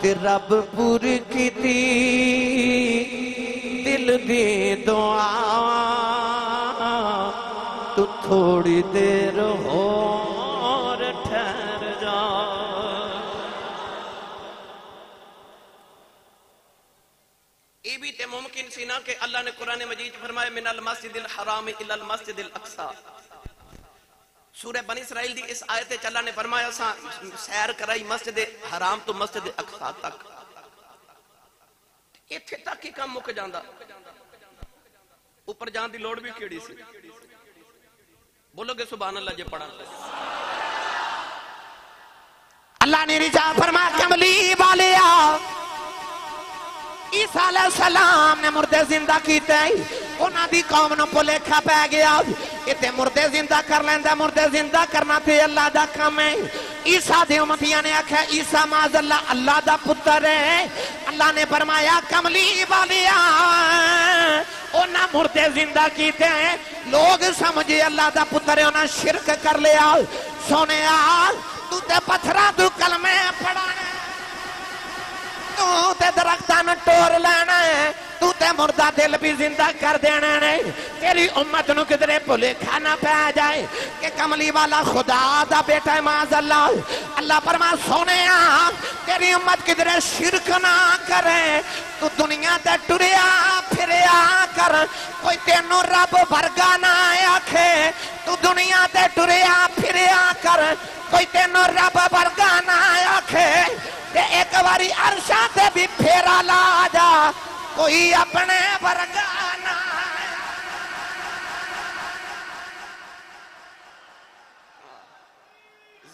ते रब पूरी की थी दिल दी दुआ, तू थोड़ी देर होर ठहर जा। ये भी ते मुमकिन सी ना कि अल्लाह ने कुरान मजीद फरमाया मिनल मस्जिदिल हराम इलल मस्जिदिल अक्सा। सूरह बनी इसराइल दी इस आयते च अल्लाह ने फरमाया सा सैर कराई मस्जिद हराम तो मस्जिद अक्सा तक, इत्थे तक ही काम मुक जांदा, ऊपर जान दी लोड़ भी केड़ी सी। बोलोगे सुभान अल्लाह जे पढ़ा अल्लाह ने रिजा फरमाया कमली वालिया, ईसा अलैहि सलाम ने मुर्दे जिंदा कीते, उन्हां दी कौम नूं भुलेखा पै गया, इत्थे मुर्दे जिंदा कर लैंदा, मुर्दे जिंदा करना ते अल्लाह दा कम है। ईसा दे उम्मतियां ने आख्या ईसा माज़ल्ला अल्लाह दा पुत्तर है। अल्लाह ने फरमाया कमली वालिया उन्हें मुर्दे जिंदा कीते, लोग समझे अल्लाह दा पुत्तर है, उन्हें शिरक कर लिया। सोने तू ते पत्थरा तू कलमे पढ़ाने, तू ते दरख्तां नूं तोड़ लैना है, तू ते मुर्दा दिल भी जिंदा कर देना है। तेरी उम्मत नूं किधरे भुलेखा ना पै जाए कि कमली वाला खुदा दा बेटा है माज़ल्ला। अल्लाह फरमा सोने तेरी उम्मत किधरे शिरक ना करे, तू दुनिया ते टुरिया फिरिया कर, कोई तेनू रब वर्गा ना आखे, तू दुनिया ते टुरिया फिरिया कर, कोई तेनू रब वर्गा ना आखे, ते एक बारी अरशा ते भी फेरा ला जा, कोई अपने वर्गा ना।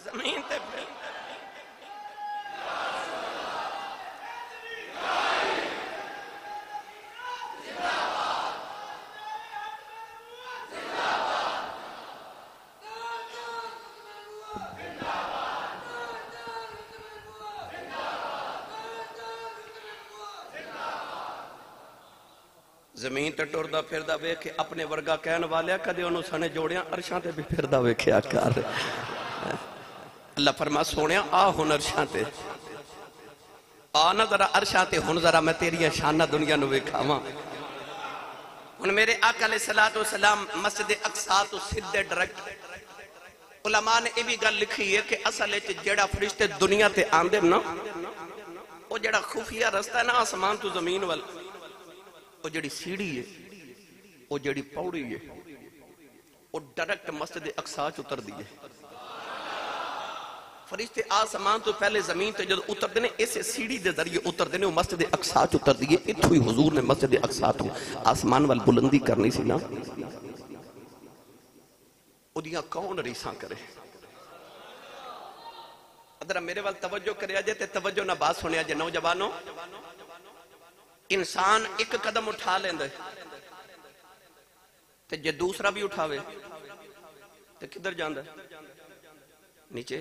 जमीन ते जमीन ते टुरदा फिरदा वेख अपने वर्गा कहन वाले कदे उहनूं सने जोड़िया अरशां ते भी फिरदा वेखिया कर। अल्लाह फरमा सोनिया आ हुन अरशां ते आ ना जरा अरशां ते, हुन जरा मैं तेरिया शाना दुनिया नूं वेखावां। हुन मेरे आका अलैहिस्सलातु वस्सलाम मस्जिद अक्सा तो सीधे डायरेक्ट उलमा ने ये भी गल लिखी है कि असल च जेड़ा फरिश्ते दुनिया ते आंदे ना, वो जेड़ा खुफिया रस्ता है ना आसमान तो जमीन वाल, वो जड़ी सीढ़ी है, वो जड़ी पौड़ी है, वो डायरेक्ट मस्जिद अक्सा च उतर दी है। फरिश्ते आसमान तो पहले जमीन ते जब उतरते हैं, इस सीढ़ी के जरिए उतरते हैं, वो मस्जिद अक्सा च उतर दी है। इत्थों ही हुजूर ने मस्जिद अक्सा तो आसमान वाल बुलंदी करनी सी ना, उदियां कौन रीसा करे। अदरा मेरे वाल तवज्जो करे जे ते तवज्जो ना बात सुनिया जे नौजवानों। इंसान एक कदम उठा लेंदे ते जे दूसरा भी उठावे ते किधर जांदा, नीचे।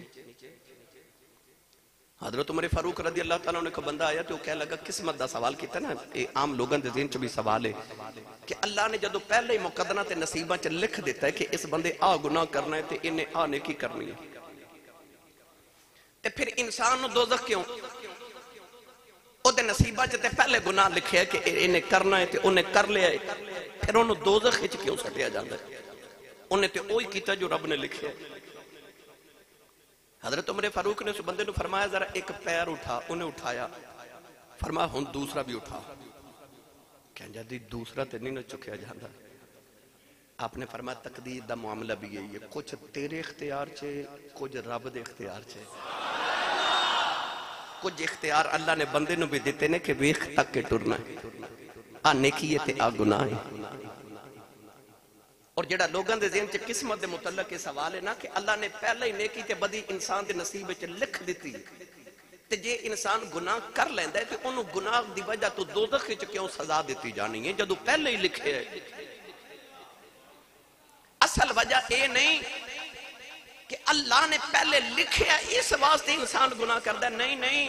हजरत उमर फारूक रजी अल्लाह तआला ने को बंदा आया तो कह लगा किस्मत का सवाल किया ना, ये आम लोगों के ज़हन च भी सवाल है कि अल्लाह ने जदों पहले ही मुकदमा ते नसीबा च लिख दिता है कि इस बंदे आ गुनाह करना है ते इन्हें आ नेकी करनी है, ते फिर इंसान नूं दोज़ख क्यों? ओदे नसीबा च ते पहले गुनाह लिखा है कि इन्हें करना है ते उन्हें कर लिया है, फिर उन्हें दोज़ख विच क्यों सटिया जांदा है? उन्हें ते ओही कीता जो रब ने लिखा है। हजरत उमर फारूक ने उस बंदे को फरमाया जरा एक पैर उठा, उन्हें उठाया, फरमाया हुन दूसरा भी उठा, कहंदा जी दूसरा तो नहीं ना चुकया जाता। आपने फरमाया तकदीर का मामला भी यही है, कुछ तेरे इख्तियार चे, कुछ रब के इख्तियार चे, कुछ इख्तियार अल्लाह ने बंदे नूं भी दिते ने कि वेख तक के टुरना है, आ नेकी है ते आ गुनाह है। और जो लोगों के ज़हन च किस्मत के मुतल्लक ये सवाल है ना कि अल्लाह ने पहले ही नेकी ते बदी इंसान के नसीब च लिख दी, ते जे इंसान गुनाह कर लैंदा है तो उन्होंने गुनाह की वजह तो दोज़ख च क्यों सजा दी जानी है जदों पहले ही लिखे है? असल वजह यह नहीं कि अल्लाह ने पहले लिखा इस वास्ते इंसान गुनाह करता, नहीं नहीं,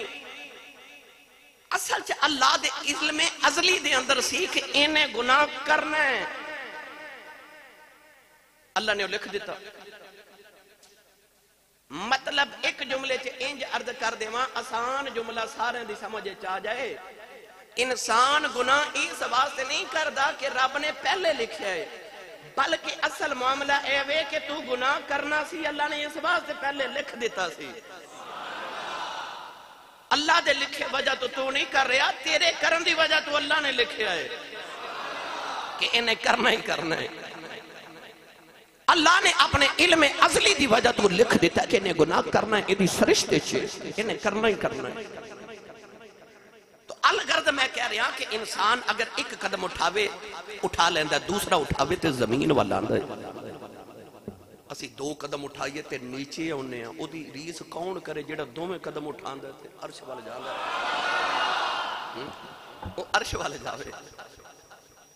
असल अल्लाह दे इल्मे अज़ली दे अंदर सी कि इन्हें गुनाह करना है, अल्लाह ने लिख दिता। मतलब एक जुमले च इंज अर्ज कर देवां, आसान जुमला सारे दी समझ आ जाए, इंसान गुनाह इस वास्ते नहीं करता कि रब ने पहले लिखा है, बल्कि असल मामला एवे कि तू गुनाह करना सी, अल्लाह ने इस वास्ते पहले लिख दिता सी। अल्लाह दे लिखे वजह तो तू नहीं कर रहा, तेरे करन दी वजह तो अल्लाह ने लिखा है कि इन्हें करना ही करना है। अल्लाह ने अपने इल्म अज़ली दी वजह तो लिख दिता कि इन्हें गुनाह करना है, इदी सरिश्ते च इन्हें करना ही करना है। तो अलगर्द मैं कह रहा कि इंसान अगर एक कदम उठावे उठा लेंदा, दूसरा उठावे तो जमीन वाला आंदा है। असी दो कदम उठाइए तो नीचे आने, ओदी रीस कौन करे जेड़ा दोवें कदम उठांदा ते अर्श वाल जांदा है, वो अर्श वाल जावे।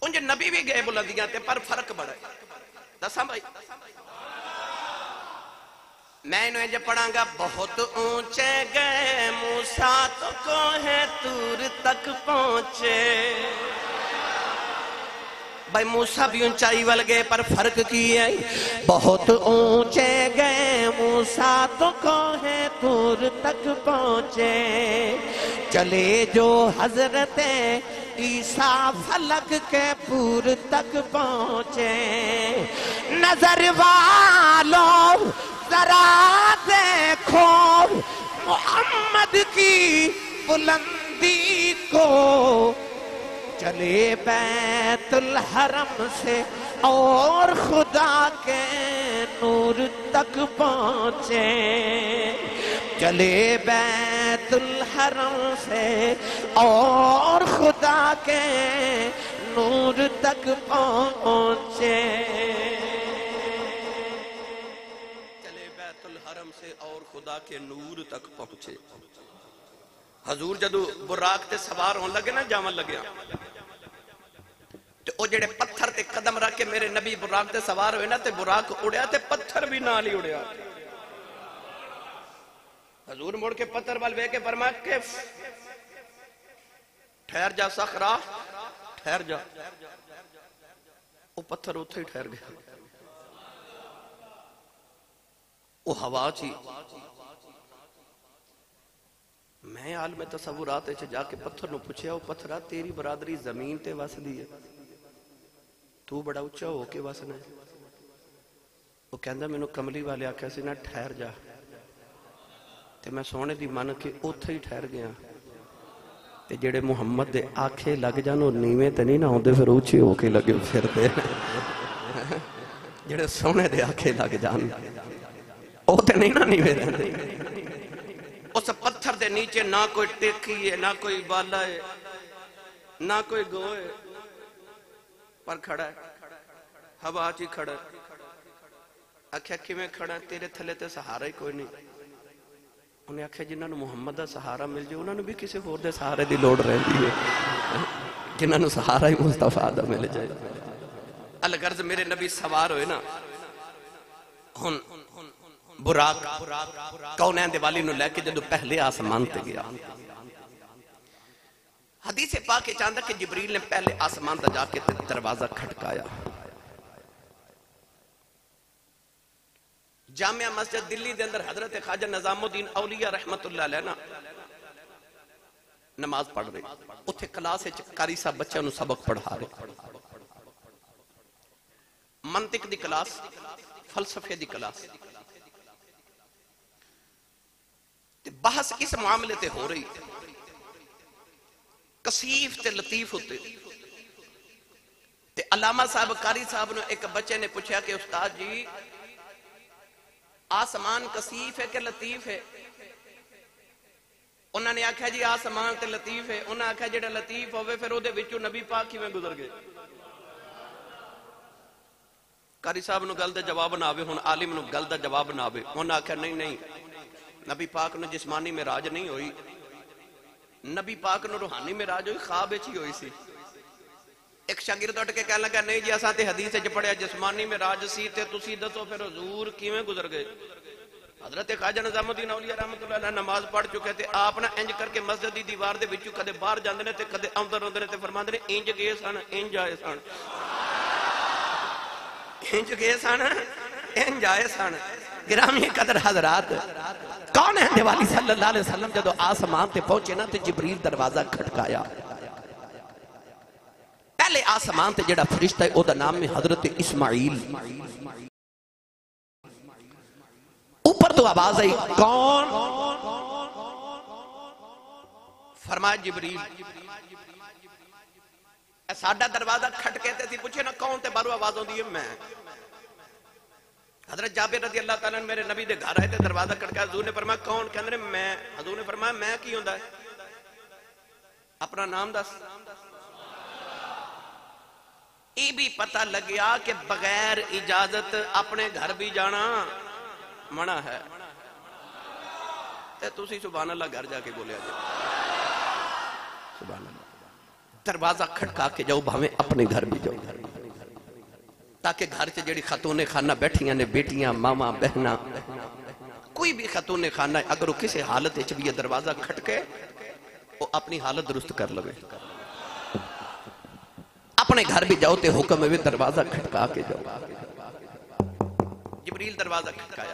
उंज नबी भी गए बुलंदियां ते पर फर्क बड़ा है। दसा भाई मैं इन्हें जब पढ़ांगा, बहुत ऊंचे गए मूसा तो को है तूर तक पहुंचे। भाई मूसा भी ऊंचाई वाल गए पर फर्क की है, बहुत ऊंचे गए मूसा तो को है तूर तक पहुंचे, चले जो हजरत ईसा फलक के पूर तक पहुंचे। नजर वालों जरा देखो मोहम्मद की बुलंदी को, चले बैतुल हरम से और खुदा के नूर तक पहुंचे, चले बैतुल हरम से और खुदा के नूर तक पहुंचे, चले बैतुल हरम से और खुदा के नूर तक पहुंचे। हजूर जदू बुराक ते सवार होने लगे ना, जावन लगे तो वो जेडे पत्थर ते कदम रख के मेरे नबी बुराक ते सवार हुए ना, ते बुराक उड़िया ते पत्थर भी नाल ही उड़िया। हजूर मुड़ के पत्थर वाल वे के फरमाया के ठहर जा सखरा, ठहर जा, वो पत्थर उथे ही ठहर गया, वो हवा ची। मैं हाल में तसव्वुरात च जाके पत्थर नूं पुछया, वो पत्थरा तेरी बरादरी जमीन ते वसदी है, तू बड़ा उच्चा होके वसना है। वो कहंदा मैनूं कमली वाले आख्या सी ना ठहर जा, ते मैं सोने दी मन के उथे ही ठहर गया, ते जेड़े मुहम्मद दे आखे लग जान वो नीवें ते नहीं ना आउंदे, फिर उच्चे होके लगे फिरदे जेड़े सोने दे आखे लग जान वो ते नहीं ना नीवें रहंदे। उस पत्थर दे नीचे ना कोई टेकी है, ना कोई बाला है, ना कोई गोए, पर खड़ा है हवा च ही खड़ा है। आख्या किवें खड़ा, तेरे थले ते सहारा ही कोई नहीं। उन्हें आख्या जिन्होंने मुहम्मद का सहारा मिल जाए उन्होंने भी किसी होर के सहारे की लड़ रही है, जिन्होंने सहारा ही मुस्तफा का मिल जाए। अलगर्ज मेरे नबी सवार होए ना, हुन बुराक कौनैन दे वाली नू लेके जदों पहले आसमान ते गया। हदीसे पाक चांदा कि जिब्रील ने पहले आसमान तक जाके दरवाजा खटकाया। जामिया मस्जिद दिल्ली के अंदर हजरत ख्वाजा निजामुद्दीन औलिया रहमतुल्लाह अलैह नमाज पढ़ रहे, उथे क्लास कारी साहब बच्चों को सबक पढ़ा रहे, मंतिक दी क्लास, फलसफे दी क्लास, बहस इस मामले ते हो रही कसीफ ते लतीफ होते ते अलामा साहब कारी साहब ने एक बच्चे ने पूछा कि उस्ताद जी आसमान कसीफ है कि लतीफ है? उन्होंने आख्या जी आसमान ते लतीफ है। उन्हें आख्या जेड़ा लतीफ होवे फिर ओदे विचों नबी पाक किवें गुजर गए? कारी साहब नूं गल दा जवाब ना आवे, हुण आलिम नूं गल दा जवाब ना आवे। उन्हें आख्या नहीं नहीं, नबी पाक नूं जिस्मानी मिराज नहीं हुई, नबी पाक नूं रूहानी मिराज हुई, ख्वाब विच ही हुई सी। एक शागिर्द उठ के कहण लगा नहीं जी असां ते हदीस विच पढ़िया जिस्मानी मिराज सी ते तुसीं दसो फिर हुजूर किवें गुजर गए? हजरत ख्वाजा निजामुद्दीन औलिया रहमतुल्लाह अलैह नमाज पढ़ चुके थे, आप ना इंज करके मस्जिद दी दीवार दे विचों कदे बाहर जांदे ने ते कदे आउंदे रौंदे ने ते फरमांदे ने इंज गए सन, इंज आए सन, इंज गए सन, इंज आए सन। ग्रामी कदर हजरात कौन है दिवाली सल्लल्लाहु अलैहि वसल्लम जब आसमान पे पहुंचे ना तो जिब्रील दरवाजा खटकाया। पहले आसमान पे जो फरिश्ता है उसका नाम है हजरत इस्माइल। ऊपर तो आवाज आई कौन? फरमाया जिब्रील। साडा दरवाजा खटके ते सी पूछे ना कौन ते बाहरों आवाज आती है? मैं। हजरत जाबिर रज़ी अल्लाह ताला मेरे नबी दे घर आए थे, दरवाजा खटका, हजूर ने फरमाया कौन? कहंदे मैं। हजूर ने फरमाया मैं की हुंदा है? अपना नाम दस। ये भी पता लग्या कि बगैर इजाजत अपने घर भी जाना मना है ते तुसी सुभान अल्लाह घर जाके बोलिया जे सुभान अल्लाह। दरवाजा खटका के जाओ भावे अपने घर भी जाओ, ताकि घर से जी खतूने खाना बैठिया ने बेटियां मामा बहना कोई भी खतूने खाना अगर वो किसी हालत च भी दरवाजा खटके वो अपनी हालत दुरुस्त कर लवे। अपने घर भी जाओ तो हुक्म है दरवाजा खटका के जाओ। जिब्रील दरवाजा खटकाया।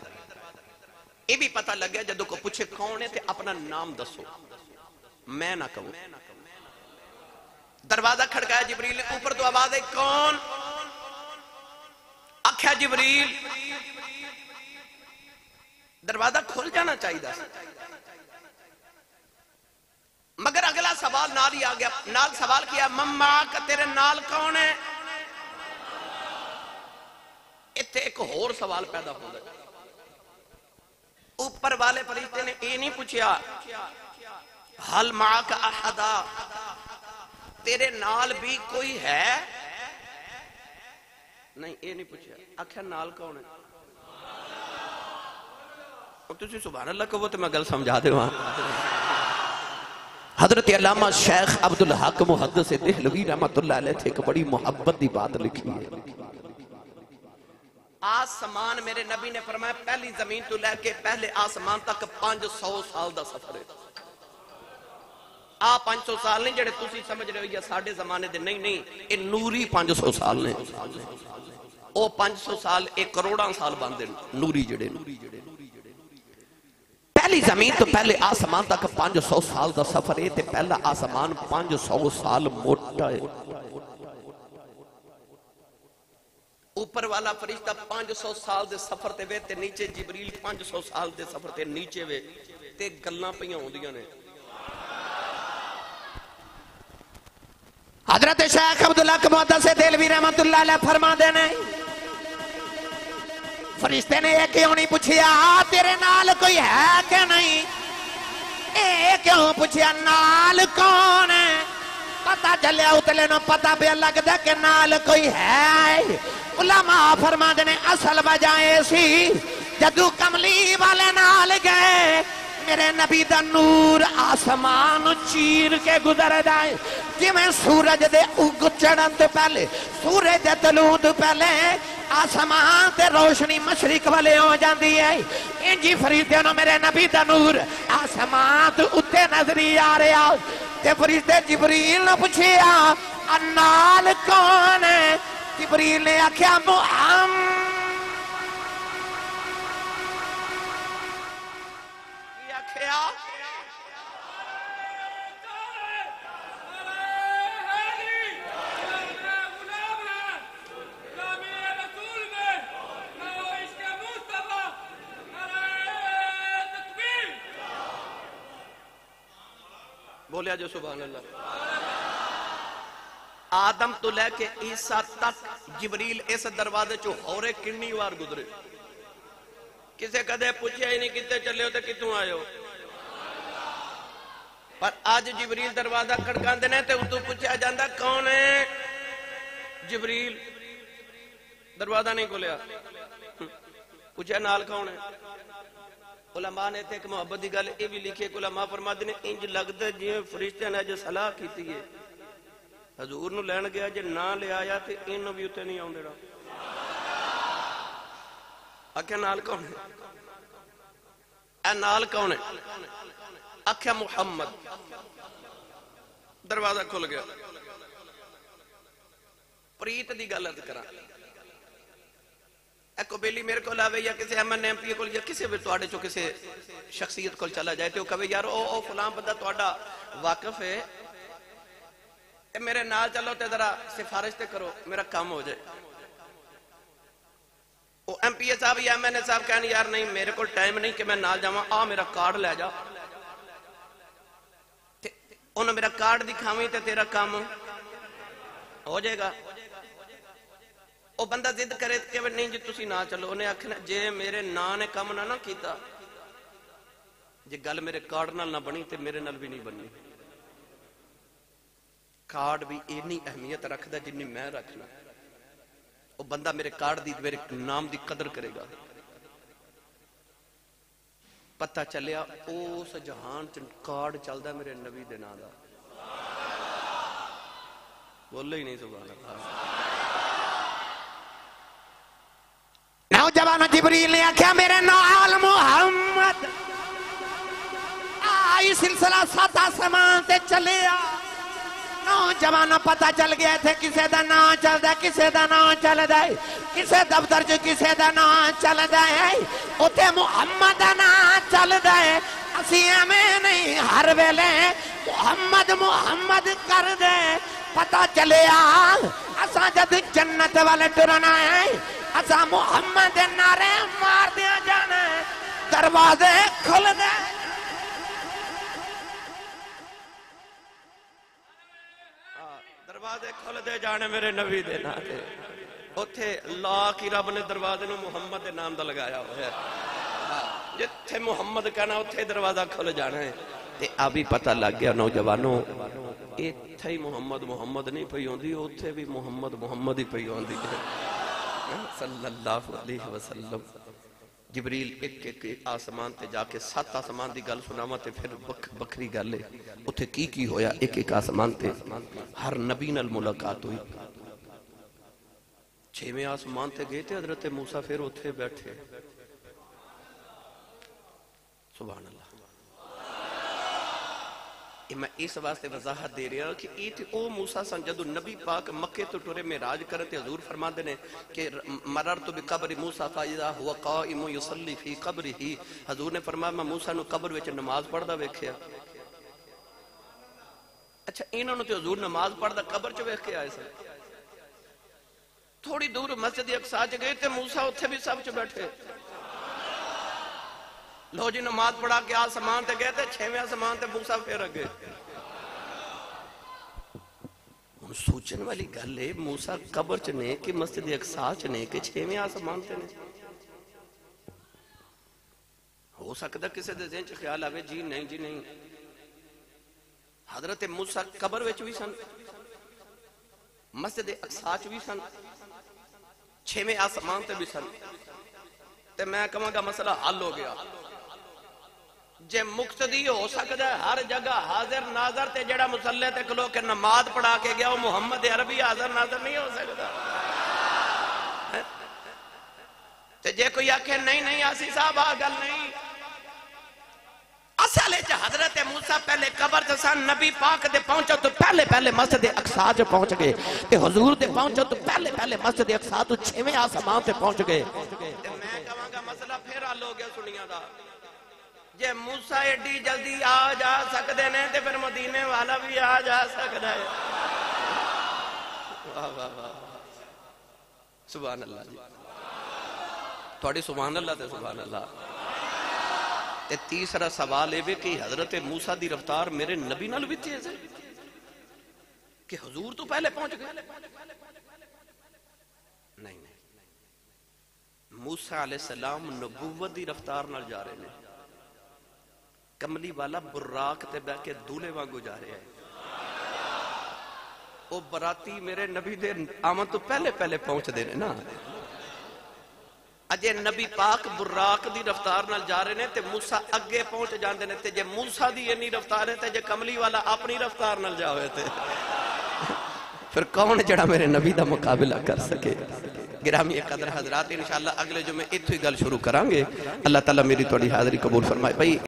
ये भी पता लग गया जदों को पूछे कौन है तो अपना नाम दसो, मैं ना कहूं। दरवाजा खटकाया जिब्रील ने, ऊपर तो आवाज है कौन? आख्या जिब्रील। दरवाजा खुल जाना चाहिए मगर अगला सवाल नाल ही आ गया। नाल सवाल किया मम्मा का तेरे नाल कौन है? इत्थे एक होर सवाल पैदा हो गया। ऊपर वाले फरिश्ते ने ये नहीं पूछा हल माँ का अहदा, तेरे नाल भी कोई है? नहीं, ये नहीं पूछा। आखिर नाल कौन है? तुसी सुभान अल्लाह कहो तो मैं गल समझा दे। हजरत अल्लामा शेख अब्दुल हक मुहद्दिस देहलवी रहमतुल्लाह अलैह थे, एक बड़ी मोहब्बत की बात लिखी है। आसमान मेरे नबी ने फरमाया पहली जमीन तो लैके पहले आसमान तक पांच सौ साल का सफर है। आ पांच सौ साल नहीं जेडे तुसी समझ रहे हो या साडे जमाने दे नहीं, नहीं, ये नूरी पांच सौ साल ने। ओ पांच सौ साल एक करोड़ा साल बनते नूरी जेडे। पहली जमीन तो पहले आसमान तक पांच सौ साल का सफर है, पहला आसमान पांच सौ साल मोटा है। ऊपर वाला फरिश्ता पांच सौ साल के सफर ते वे ते नीचे जिब्रील पांच सौ साल के सफर ते नीचे वे ते गल्लां पईयां होंदियां ने। हजरत शेख अब्दुल्लाह मुहद्दिस देहलवी रहमतुल्लाह अलैह फरमाते ने फरिश्ते ने यह क्यों नहीं पूछा तेरे नाल कोई है कि नहीं? ए क्यों पूछा नाल कौन है? पता चलिया उतले नो पता पे लगता कि नाल कोई है। उलमा फरमाते ने असल वजह यह सी जदू कमली वाले नाल गए मेरे नबी दा नूर आसमान चीर के गुजरदा है, जिवें सूरज दे उग चढ़न तो पहले सूरज दे तलूं तो पहले आसमान ते रोशनी मशरिक वाले हो जाती है। इंजी फरिश्ते नो मेरे नबी दा नूर आसमान उत्ते नजरी आ रहा। ते फरिश्ते जिबरील ने पूछिया अन्नाल कौन है? जिबरील ने आख्या मुहम्मद। बोलिया जो सुभान अल्लाह। आदम तो लेके ईसा तक जिबरील इस दरवाजे चो होरे किन्नी बार गुजरे, किसे कदे पूछे ही नहीं कितने चले हो तो कितों आए हो। पर आज जिबरील दरवाजा खड़काते ने ते उतों पूछा जाता कौन है? जिबरील दरवाजा नहीं खोलिया, पूछा नाल कौन है। उलमा ने एक मुहब्बत की गल ये भी लिखी, उलमा फरमाते ने इंज लगता जिवें फरिश्ते ने अज सलाह की है हजूर नूं लैण गया जे ना ले आया तो इन्हूं भी उत्ते नहीं आउण देना। आख्या नाल कौन है? ए नाल कौन है? आख्या मुहम्मद। दरवाजा खुल गया। प्रीत की गल अर्ज करा, कोबेली मेरे को आवे या किसी एमएन एमपी को या किसी भी तुहाडे चो किसी शख्सियत को चला जाए तो कहे यार ओ ओ फलां बंदा तुहाडा वाकफ है ए मेरे नाल चलो ते जरा सिफारिश ते करो मेरा काम हो जाए। ओ एमपी साहब या एमएनए साहब कहन यार नहीं मेरे को टाइम नहीं कि मैं नाल जावां, आ मेरा कार्ड ले जा। ते उन्हें मेरा कार्ड दिखावी ते तेरा काम हो जाएगा। ओ बंदा जिद करे कि नहीं जी तुसी ना चलो, उन्हें आखना जे मेरे ना ने कम ना ना कीता जे गल मेरे कार्ड नाल ना बनी ते मेरे नाल भी नहीं बनी। कार्ड भी इतनी अहमियत रखता जिन्नी मैं रखना। ओ बंदा मेरे कार्ड दी मेरे नाम दी कदर करेगा। पता चलिया उस जहान च कार्ड चलता मेरे नबी दे नाम दा। बोलो ही नहीं सुभान अल्लाह। नौजवान जिबरील ने आख्या मेरे नाल मुहम्मद। आई सिलसिला सात आसमान से चले। नौजवानों पता चल गया थे किसी का ना चलता किसी का ना चलता है, किसी दफ्तर च किसी का ना चलता है, उसे मुहम्मद का ना चलता है। असी एवें नहीं हर वेले मुहम्मद मुहम्मद कर दे। पता चले असा जद जन्नत वाले टुरना है असा मुहम्मद नारे मार दिया जाना है, दरवाजे खुल दे। दरवाजे खुल दे जाने मेरे नबी दे नाते। उथे लाख ही रब ने दरवाजे नूं मुहम्मद दे नाम दा लगाया होया है। जिथे मुहम्मद कहना उथे दरवाजा खुल जाना है। ते अभी पता लग गया नौजवानों इथे ही मुहम्मद मुहम्मद नहीं पई होंदी, उथे भी मुहम्मद मुहम्मद ही पई होंदी सल्लल्लाहु अलैहि वसल्लम। जिबरील एक एक आसमान ते जाके सत आसमान दी गल सुनावा ते फिर बख बखरी गल है उथे की की होया। एक एक आसमान ते हर नबी नाल मुलाकात हुई। छेवें आसमान ते गए ते हजरत मूसा फिर उथे बैठे। सुभान अल्लाह। मैं इस वास्ते वजाहत दे रहा कि ओ मूसा सन जदों नबी पाक मक्के तो टुरे मिराज करे ते हजूर फरमाते ने कि मररतु बिकब्रि मूसा फाइज़ा हुवा काइमु युसल्ली फी कब्रिही। हजूर ने फरमाया मैं मूसा नूं कब्र विच नमाज पढ़दा वेख्या। अच्छा इन्हां नूं ते हजूर नमाज पढ़दा कब्र च वेख के आए सन। थोड़ी दूर मस्जिद अक्सा च गए ते मूसा उत्थे भी सब च बैठे। लो जी नमाज पढ़ा के आसमान ते गए थे छेवें आसमान ते मूसा फिर अगे। हुण सोचण वाली गल है मूसा कब्र च ने कि मस्जिद अक्सा च ने कि छेवें आसमान ते ने। हो सकता किसी दे ज़हन च ख्याल आवे जी नहीं जी नहीं हजरत मूसा कब्र विच भी सन, मस्जिद अक्सा च भी सन, छेवें आसमान ते भी सन। ते मैं कहूँगा मसला हल हो गया। जे मुक्तदी हो सकता है हर जगह हाजिर नाजर ते जेड़ा मुसल्ले ते खलो के नमाज पढ़ा के गया वो मुहम्मद अरबी हाजिर नाजर नहीं हो सकता। जे कोई आखे नहीं नहीं आसी साहब आ गल नहीं, असल च हजरत मूसा पहले कबर तो सन नबी पाक दे पहुंचो तो पहले पहले मस्जिद अक्सा च पहुंच गए ते हुजूर दे पहुंचो तो पहले पहले मस्जिद अक्सा तो छेवें आसमान ते पहुंच गए। ते मैं कहवांगा मसला फिर हल हो गया सुनिया दा। जे मूसा एडी जल्दी आ जा सकदे ने ते फिर मदीने वाला भी आ जा सकदा है। वाह वाह वाह सुभान अल्लाह जी, थोड़ी सुभान अल्लाह ते सुभान अल्लाह। ते तीसरा सवाल ये कि हजरत मूसा दी रफ्तार मेरे नबी नाल भी तेज है कि हुजूर तो पहले पहुंच गए। नहीं नहीं, मूसा अलैहिस्सलाम नबूवत दी रफ्तार नाल जा रहे हैं, कमली वाला बुर्राक ते बैठ के दूल्हे वांगू जा रहे हैं। वो बराती मेरे नबी दे आमन तो पहले पहले पहुंचते हैं ना। अजे नबी पाक बुर्राक दी रफ्तार नाल जा रहे ने ते मूसा अगे पहुंच जाते हैं। जे मूसा दी इतनी रफ्तार है ते जे कमली वाला अपनी रफ्तार नाल जावे ते फिर कौन जड़ा मेरे नबी दा मुकाबला कर सके। गिरामी कदर हजरात इंशाअल्लाह अगले जुमे इत्थों ही गल शुरू करांगे। अल्लाह ताला मेरी तुहाडी हाज़री कबूल फरमाए भाई।